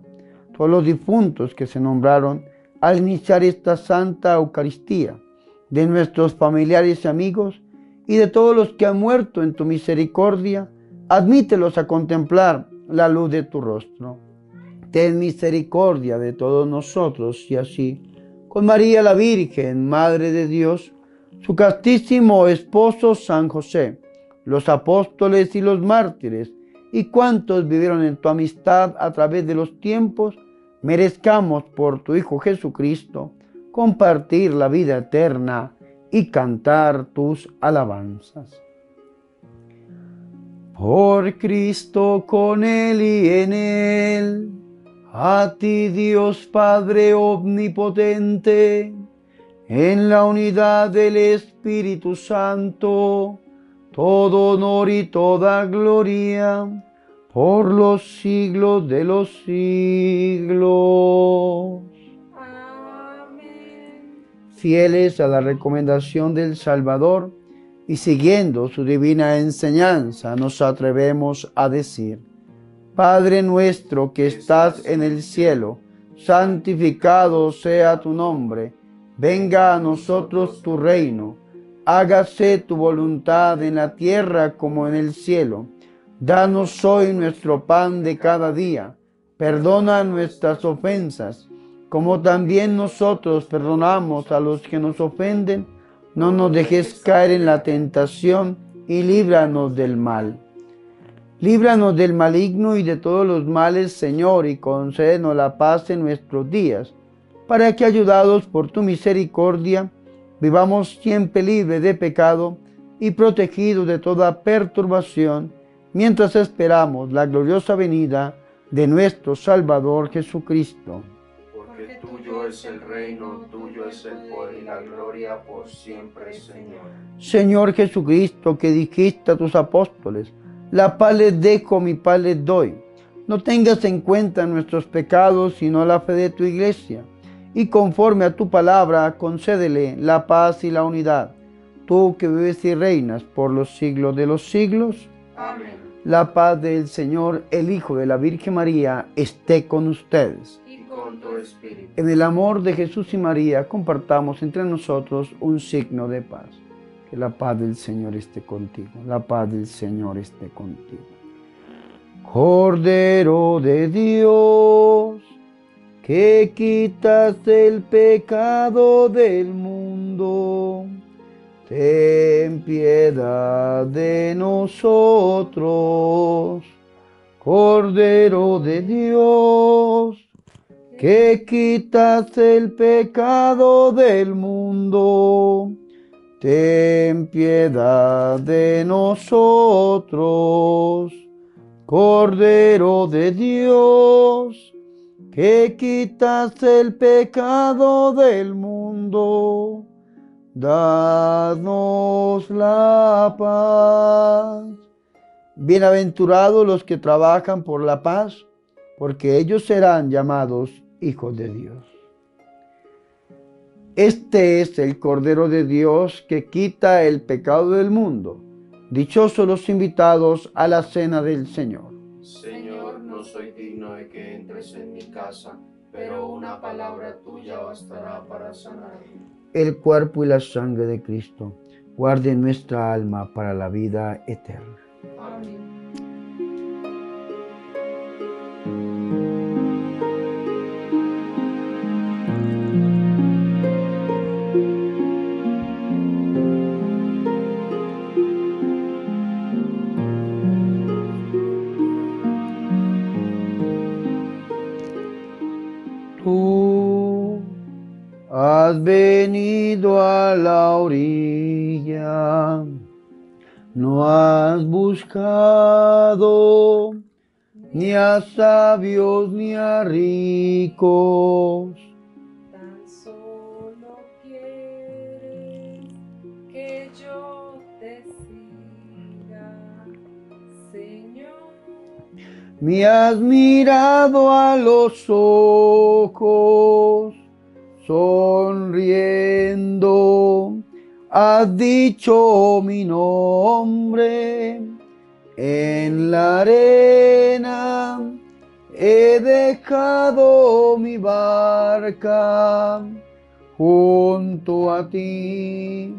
Todos los difuntos que se nombraron al iniciar esta Santa Eucaristía, de nuestros familiares y amigos, y de todos los que han muerto en tu misericordia, admítelos a contemplar la luz de tu rostro. Ten misericordia de todos nosotros, y así, con María la Virgen, Madre de Dios, su castísimo esposo San José, los apóstoles y los mártires, y cuantos vivieron en tu amistad a través de los tiempos, merezcamos por tu Hijo Jesucristo compartir la vida eterna y cantar tus alabanzas. Por Cristo, con Él y en Él, a ti Dios Padre Omnipotente, en la unidad del Espíritu Santo, todo honor y toda gloria, por los siglos de los siglos. Amén. Fieles a la recomendación del Salvador y siguiendo su divina enseñanza, nos atrevemos a decir: Padre nuestro que estás en el cielo, santificado sea tu nombre, venga a nosotros tu reino, hágase tu voluntad en la tierra como en el cielo. Danos hoy nuestro pan de cada día, perdona nuestras ofensas, como también nosotros perdonamos a los que nos ofenden, no nos dejes caer en la tentación y líbranos del mal. Líbranos del maligno y de todos los males, Señor, y concédenos la paz en nuestros días, para que, ayudados por tu misericordia, vivamos siempre libres de pecado y protegidos de toda perturbación, mientras esperamos la gloriosa venida de nuestro Salvador Jesucristo. Porque tuyo es el reino, tuyo es el poder y la gloria por siempre, Señor. Señor Jesucristo, que dijiste a tus apóstoles: la paz les dejo, mi paz les doy. No tengas en cuenta nuestros pecados, sino la fe de tu iglesia. Y conforme a tu palabra, concédele la paz y la unidad. Tú que vives y reinas por los siglos de los siglos. Amén. La paz del Señor, el Hijo de la Virgen María, esté con ustedes. Y con tu espíritu. En el amor de Jesús y María, compartamos entre nosotros un signo de paz. Que la paz del Señor esté contigo. La paz del Señor esté contigo. Cordero de Dios, que quitas el pecado del mundo, ten piedad de nosotros. Cordero de Dios, que quitas el pecado del mundo, ten piedad de nosotros. Cordero de Dios, que quitas el pecado del mundo, danos la paz. Bienaventurados los que trabajan por la paz, porque ellos serán llamados hijos de Dios. Este es el Cordero de Dios que quita el pecado del mundo. Dichosos los invitados a la cena del Señor. Señor, no soy digno de que entres en mi casa, pero una palabra tuya bastará para sanarme. El cuerpo y la sangre de Cristo guarden nuestra alma para la vida eterna. Amén. Has venido a la orilla, no has buscado ni a sabios ni a ricos, tan solo quieres que yo te siga, Señor. Me has mirado a los ojos, sonriendo, has dicho mi nombre. En la arena he dejado mi barca, junto a ti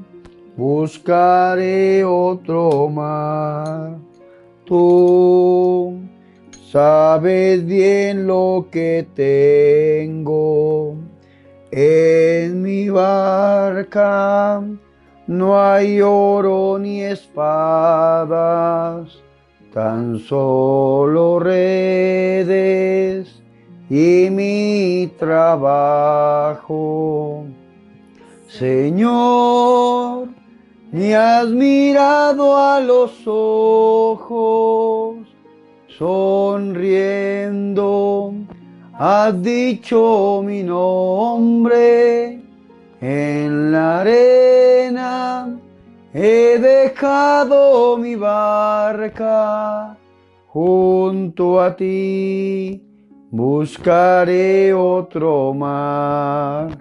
buscaré otro mar. Tú sabes bien lo que tengo en mi barca, no hay oro ni espadas, tan solo redes y mi trabajo. Señor, me has mirado a los ojos, sonriendo, has dicho mi nombre. En la arena he dejado mi barca, junto a ti buscaré otro mar,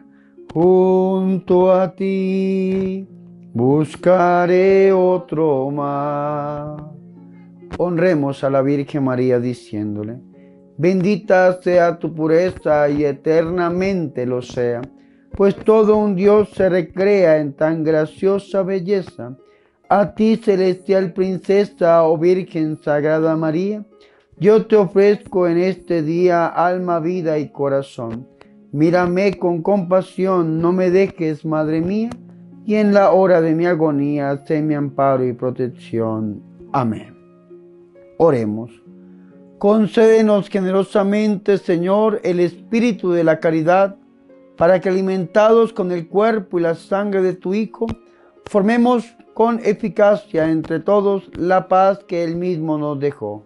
junto a ti buscaré otro mar. Honremos a la Virgen María diciéndole: bendita sea tu pureza y eternamente lo sea, pues todo un Dios se recrea en tan graciosa belleza. A ti, celestial princesa o Virgen Sagrada María, yo te ofrezco en este día alma, vida y corazón. Mírame con compasión, no me dejes, madre mía, y en la hora de mi agonía, sé mi amparo y protección. Amén. Oremos. Concédenos generosamente, Señor, el espíritu de la caridad, para que alimentados con el cuerpo y la sangre de tu Hijo, formemos con eficacia entre todos la paz que Él mismo nos dejó.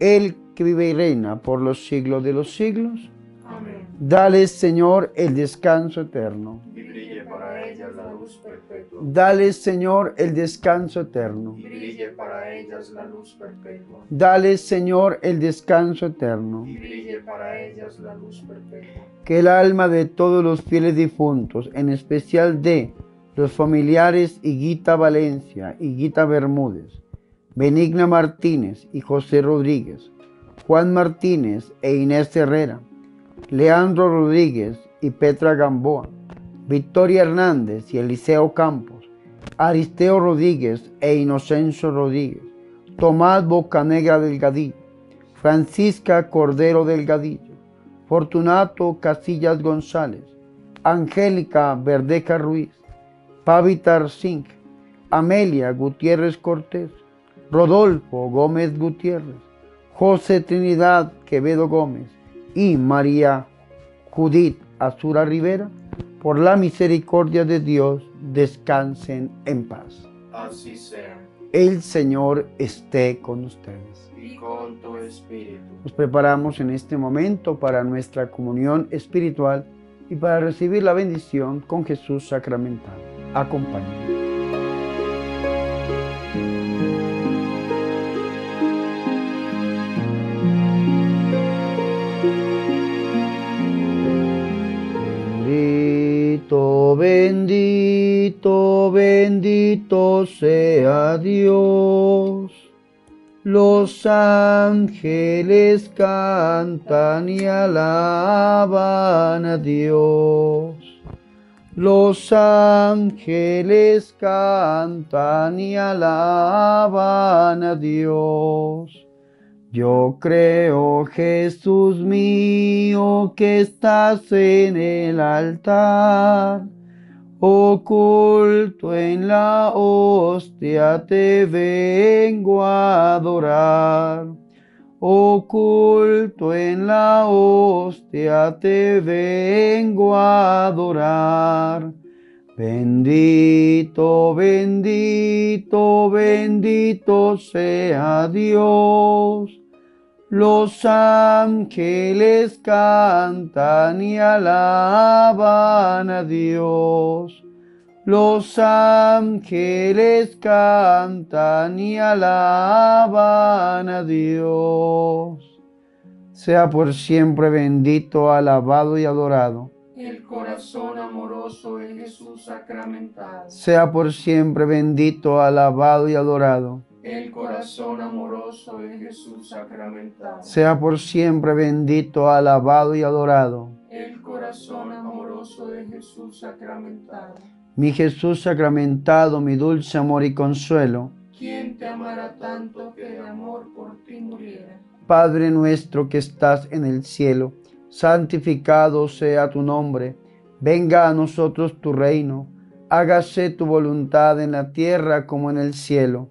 Él que vive y reina por los siglos de los siglos. Amén. Dale, Señor, el descanso eterno. Y brille para ellas la luz perpetua. Dale, Señor, el descanso eterno. Y brille para ellas la luz perpetua. Dale, Señor, el descanso eterno. Y brille para ellas la luz perpetua. Que el alma de todos los fieles difuntos, en especial de los familiares Higuita Valencia, Higuita Bermúdez, Benigna Martínez y José Rodríguez, Juan Martínez e Inés Herrera, Leandro Rodríguez y Petra Gamboa, Victoria Hernández y Eliseo Campos, Aristeo Rodríguez e Inocencio Rodríguez, Tomás Bocanegra Delgadillo, Francisca Cordero Delgadillo, Fortunato Casillas González, Angélica Verdeja Ruiz, Pavi Tarsink, Amelia Gutiérrez Cortés, Rodolfo Gómez Gutiérrez, José Trinidad Quevedo Gómez y María Judith Azura Rivera, por la misericordia de Dios, descansen en paz. Así sea. El Señor esté con ustedes. Y con tu espíritu. Nos preparamos en este momento para nuestra comunión espiritual y para recibir la bendición con Jesús sacramental. Acompáñenos. Bendito, bendito sea Dios. Los ángeles cantan y alaban a Dios. Los ángeles cantan y alaban a Dios. Yo creo, Jesús mío, que estás en el altar. Oculto en la hostia te vengo a adorar. Oculto en la hostia te vengo a adorar. Bendito, bendito, bendito sea Dios. Los ángeles cantan y alaban a Dios. Los ángeles cantan y alaban a Dios. sea por siempre bendito, alabado y adorado. El corazón amoroso de Jesús sacramentado. Sea por siempre bendito, alabado y adorado. El corazón amoroso de Jesús sacramentado. Sea por siempre bendito, alabado y adorado. El corazón amoroso de Jesús sacramentado. Mi Jesús sacramentado, mi dulce amor y consuelo. ¿Quién te amará tanto que de amor por ti muriera? Padre nuestro que estás en el cielo, santificado sea tu nombre, venga a nosotros tu reino, hágase tu voluntad en la tierra como en el cielo.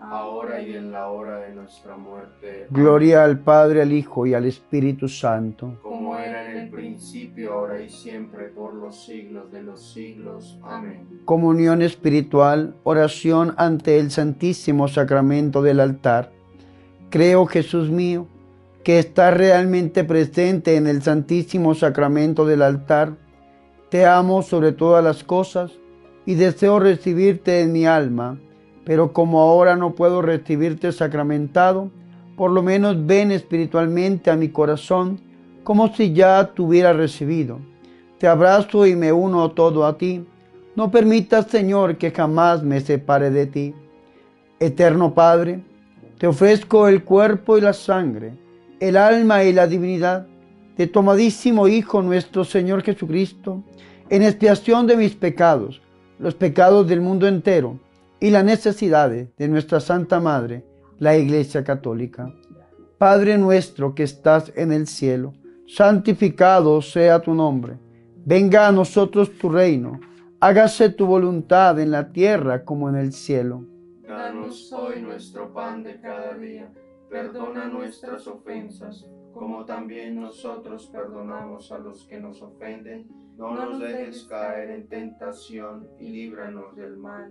ahora y en la hora de nuestra muerte. Gloria al Padre, al Hijo y al Espíritu Santo. Como era en el principio, ahora y siempre, por los siglos de los siglos. Amén. Comunión espiritual, oración ante el Santísimo Sacramento del altar. Creo, Jesús mío, que estás realmente presente en el Santísimo Sacramento del altar. Te amo sobre todas las cosas y deseo recibirte en mi alma, pero como ahora no puedo recibirte sacramentado, por lo menos ven espiritualmente a mi corazón como si ya te hubiera recibido. Te abrazo y me uno todo a ti. No permitas, Señor, que jamás me separe de ti. Eterno Padre, te ofrezco el cuerpo y la sangre, el alma y la divinidad de tu amadísimo Hijo nuestro Señor Jesucristo, en expiación de mis pecados, los pecados del mundo entero y las necesidades de nuestra Santa Madre, la Iglesia Católica. Padre nuestro que estás en el cielo, santificado sea tu nombre. Venga a nosotros tu reino, hágase tu voluntad en la tierra como en el cielo. Danos hoy nuestro pan de cada día. Perdona nuestras ofensas, como también nosotros perdonamos a los que nos ofenden. No nos dejes caer en tentación y líbranos del mal.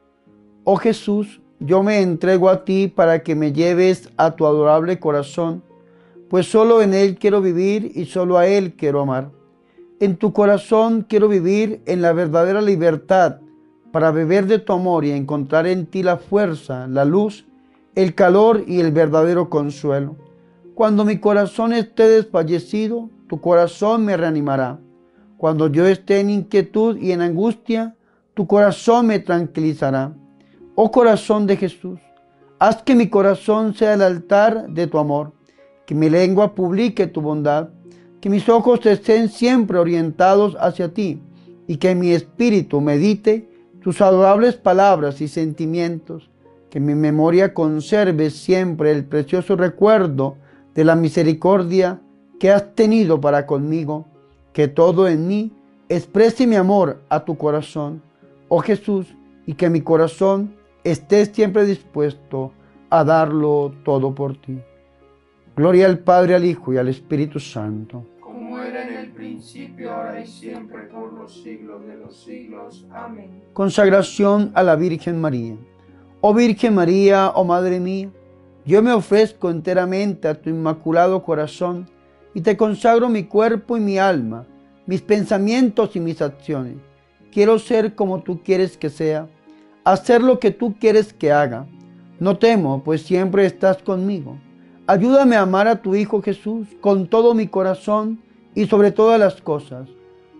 Oh Jesús, yo me entrego a ti para que me lleves a tu adorable corazón, pues solo en él quiero vivir y solo a él quiero amar. En tu corazón quiero vivir en la verdadera libertad, para beber de tu amor y encontrar en ti la fuerza, la luz, el calor y el verdadero consuelo. Cuando mi corazón esté desfallecido, tu corazón me reanimará. Cuando yo esté en inquietud y en angustia, tu corazón me tranquilizará. Oh corazón de Jesús, haz que mi corazón sea el altar de tu amor, que mi lengua publique tu bondad, que mis ojos estén siempre orientados hacia ti y que mi espíritu medite tus adorables palabras y sentimientos, que mi memoria conserve siempre el precioso recuerdo de la misericordia que has tenido para conmigo, que todo en mí exprese mi amor a tu corazón, oh Jesús, y que mi corazón esté siempre dispuesto a darlo todo por ti. Gloria al Padre, al Hijo y al Espíritu Santo. Principio, ahora y siempre, por los siglos de los siglos. Amén. Consagración a la Virgen María. Oh Virgen María, oh Madre mía, yo me ofrezco enteramente a tu inmaculado corazón y te consagro mi cuerpo y mi alma, mis pensamientos y mis acciones. Quiero ser como tú quieres que sea, hacer lo que tú quieres que haga. No temo, pues siempre estás conmigo. Ayúdame a amar a tu Hijo Jesús con todo mi corazón y sobre todas las cosas.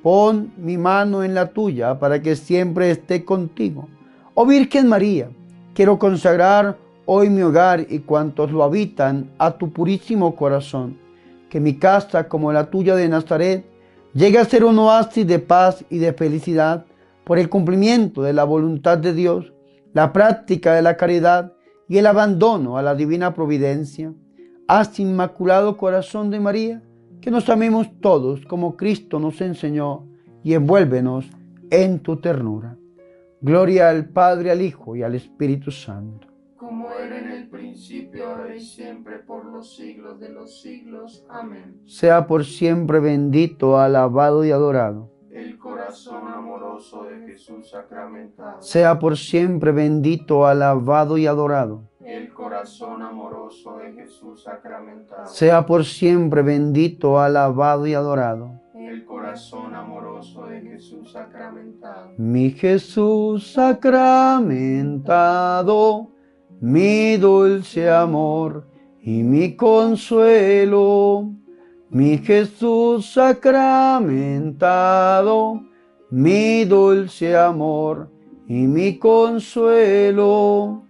Pon mi mano en la tuya para que siempre esté contigo. Oh Virgen María, quiero consagrar hoy mi hogar y cuantos lo habitan a tu purísimo corazón. que mi casa, como la tuya de Nazaret, llegue a ser un oasis de paz y de felicidad por el cumplimiento de la voluntad de Dios, la práctica de la caridad y el abandono a la divina providencia. Haz, Inmaculado Corazón de María, que nos amemos todos como Cristo nos enseñó, y envuélvenos en tu ternura. Gloria al Padre, al Hijo y al Espíritu Santo. Como era en el principio, ahora y siempre, por los siglos de los siglos. Amén. Sea por siempre bendito, alabado y adorado el corazón amoroso de Jesús sacramentado. Sea por siempre bendito, alabado y adorado el corazón amoroso de Jesús sacramentado. Sea por siempre bendito, alabado y adorado el corazón amoroso de Jesús sacramentado. Mi Jesús sacramentado, mi dulce amor y mi consuelo. Mi Jesús sacramentado, mi dulce amor y mi consuelo.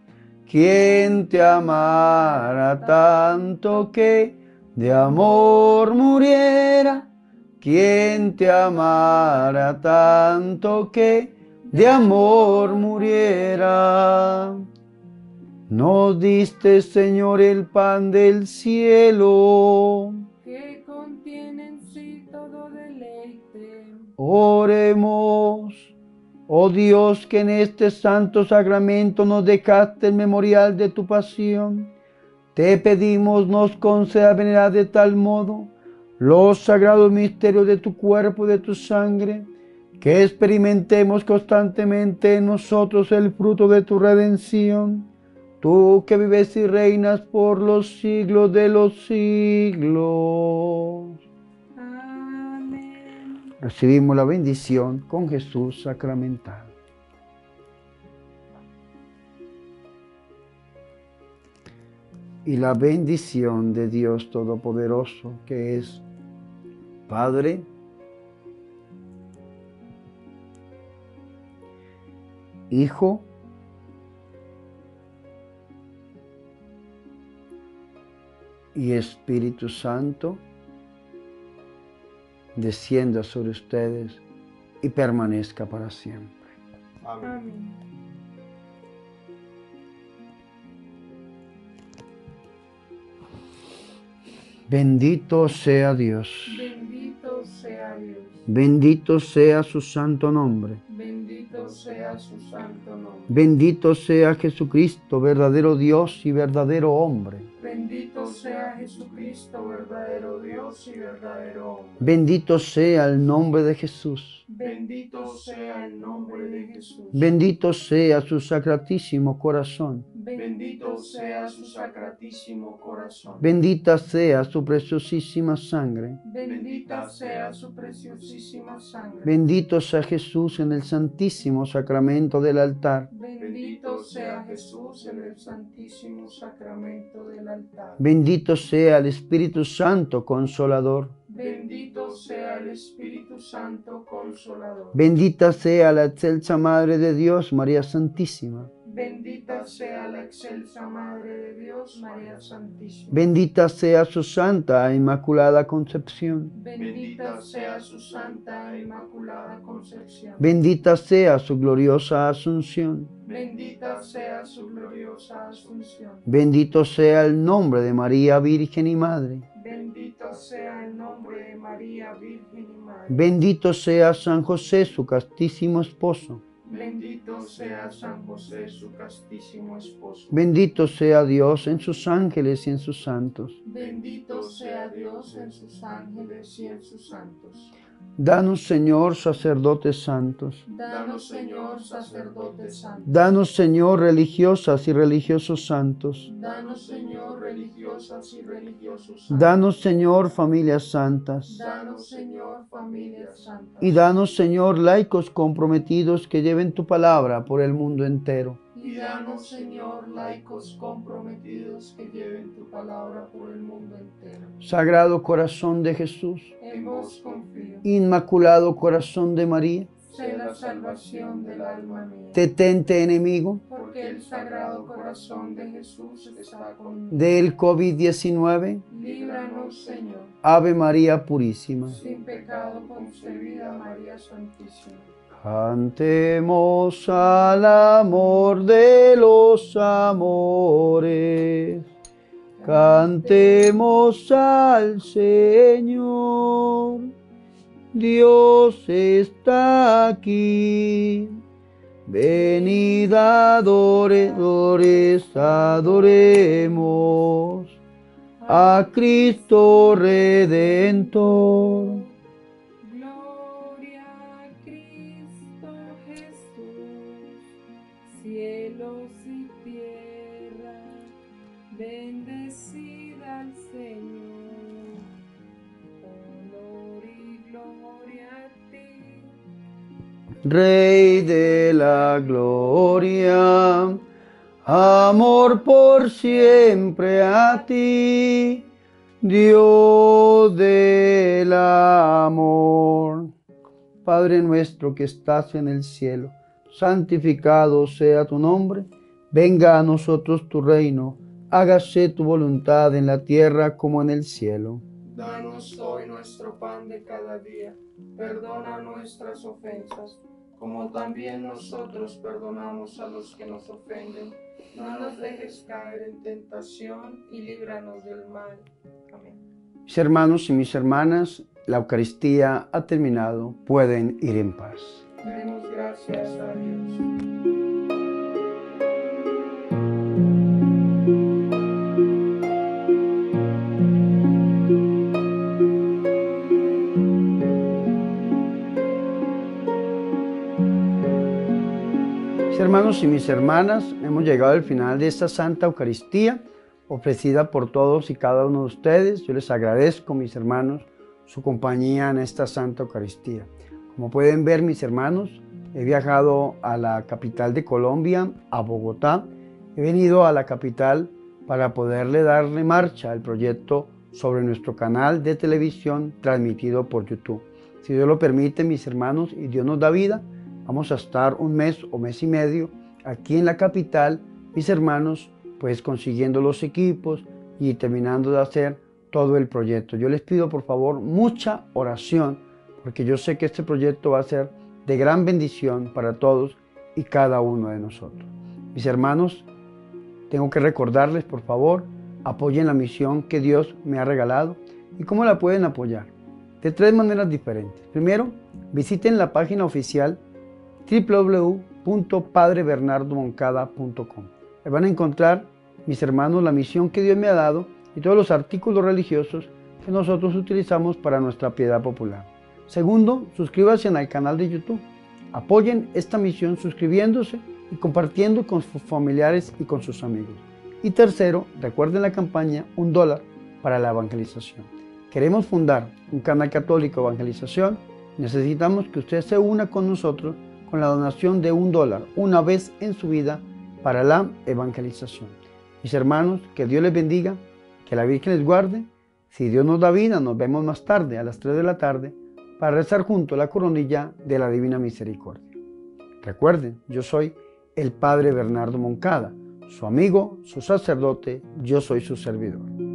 Quien te amara tanto que de amor muriera, quien te amara tanto que de amor muriera. Nos diste, Señor, el pan del cielo, que contiene en sí todo deleite. Oremos. Oh Dios, que en este santo sacramento nos dejaste el memorial de tu pasión, te pedimos nos conceda venerar de tal modo los sagrados misterios de tu cuerpo y de tu sangre, que experimentemos constantemente en nosotros el fruto de tu redención, tú que vives y reinas por los siglos de los siglos. Amén. Recibimos la bendición con Jesús sacramentado. Y la bendición de Dios Todopoderoso, que es Padre, Hijo y Espíritu Santo, descienda sobre ustedes y permanezca para siempre. Amén. Amén. Bendito sea Dios. Bendito sea Dios. Bendito sea su santo nombre. Bendito sea su santo nombre. Bendito sea Jesucristo, verdadero Dios y verdadero hombre. Bendito sea Jesucristo, verdadero Dios y verdadero hombre. Bendito sea el nombre de Jesús. Bendito sea el nombre de Jesús. Bendito sea su sacratísimo corazón. Bendito sea su sacratísimo corazón. Bendita sea su preciosísima sangre. Bendita sea su preciosísima sangre. Bendito sea Jesús en el santísimo sacramento del altar. Bendito sea Jesús en el santísimo sacramento del altar. Bendito sea el Espíritu Santo Consolador. Bendito sea el Espíritu Santo Consolador. Bendita sea la excelsa Madre de Dios, María Santísima. Bendita sea la excelsa Madre de Dios, María Santísima. Bendita sea su Santa e Inmaculada Concepción. Bendita sea su Santa e Inmaculada Concepción. Bendita sea su gloriosa Asunción. Bendita sea su gloriosa Asunción. Bendito sea el nombre de María Virgen y Madre. Bendito sea el nombre de María Virgen y Madre. Bendito sea San José, su castísimo esposo. Bendito sea San José, su castísimo esposo. Bendito sea Dios en sus ángeles y en sus santos. Bendito sea Dios en sus ángeles y en sus santos. Danos, Señor, sacerdotes santos. Danos, Señor, sacerdotes santos. Danos, Señor, religiosas y religiosos santos. Danos, Señor, religiosas y religiosos santos. Danos, Señor, familias santas. Danos, Señor, familias santas. Y danos, Señor, laicos comprometidos que lleven tu palabra por el mundo entero. Y danos, Señor, laicos comprometidos que lleven tu palabra por el mundo entero. Sagrado Corazón de Jesús, en vos confío. Inmaculado Corazón de María, sé la salvación del alma mía. Detente, enemigo, porque el Sagrado Corazón de Jesús está conmigo. Del COVID-19, líbranos, Señor. Ave María Purísima, sin pecado concebida, María Santísima. Cantemos al amor de los amores, cantemos al Señor. Dios está aquí, venid adoradores, adoremos a Cristo Redentor. Gloria a Cristo Jesús, cielos y tierra, bendecida al Señor. Honor y gloria a ti, Rey de la gloria. Amor por siempre a ti, Dios del amor. Padre nuestro que estás en el cielo, santificado sea tu nombre. Venga a nosotros tu reino, hágase tu voluntad en la tierra como en el cielo. Danos hoy nuestro pan de cada día, perdona nuestras ofensas, como también nosotros perdonamos a los que nos ofenden. No nos dejes caer en tentación y líbranos del mal. Amén. Mis hermanos y mis hermanas, la Eucaristía ha terminado. Pueden ir en paz. Demos gracias a Dios. Hermanos y mis hermanas, hemos llegado al final de esta Santa Eucaristía ofrecida por todos y cada uno de ustedes. Yo les agradezco, mis hermanos, su compañía en esta Santa Eucaristía. Como pueden ver, mis hermanos, he viajado a la capital de Colombia, a Bogotá. He venido a la capital para poderle darle marcha al proyecto sobre nuestro canal de televisión transmitido por YouTube. Si Dios lo permite, mis hermanos, y Dios nos da vida, vamos a estar un mes o mes y medio aquí en la capital, mis hermanos, pues consiguiendo los equipos y terminando de hacer todo el proyecto. Yo les pido por favor mucha oración, porque yo sé que este proyecto va a ser de gran bendición para todos y cada uno de nosotros. Mis hermanos, tengo que recordarles, por favor, apoyen la misión que Dios me ha regalado. ¿Y cómo la pueden apoyar? De tres maneras diferentes. Primero, visiten la página oficial www.padrebernardomoncada.com. Ahí van a encontrar, mis hermanos, la misión que Dios me ha dado y todos los artículos religiosos que nosotros utilizamos para nuestra piedad popular. Segundo, suscríbanse al canal de YouTube. Apoyen esta misión suscribiéndose y compartiendo con sus familiares y con sus amigos. Y tercero, recuerden la campaña $1 para la evangelización. Queremos fundar un canal católico de evangelización. Necesitamos que usted se una con nosotros con la donación de $1 una vez en su vida para la evangelización. Mis hermanos, que Dios les bendiga, que la Virgen les guarde. Si Dios nos da vida, nos vemos más tarde a las 3 de la tarde para rezar junto a la coronilla de la Divina Misericordia. Recuerden, yo soy el Padre Bernardo Moncada, su amigo, su sacerdote, yo soy su servidor.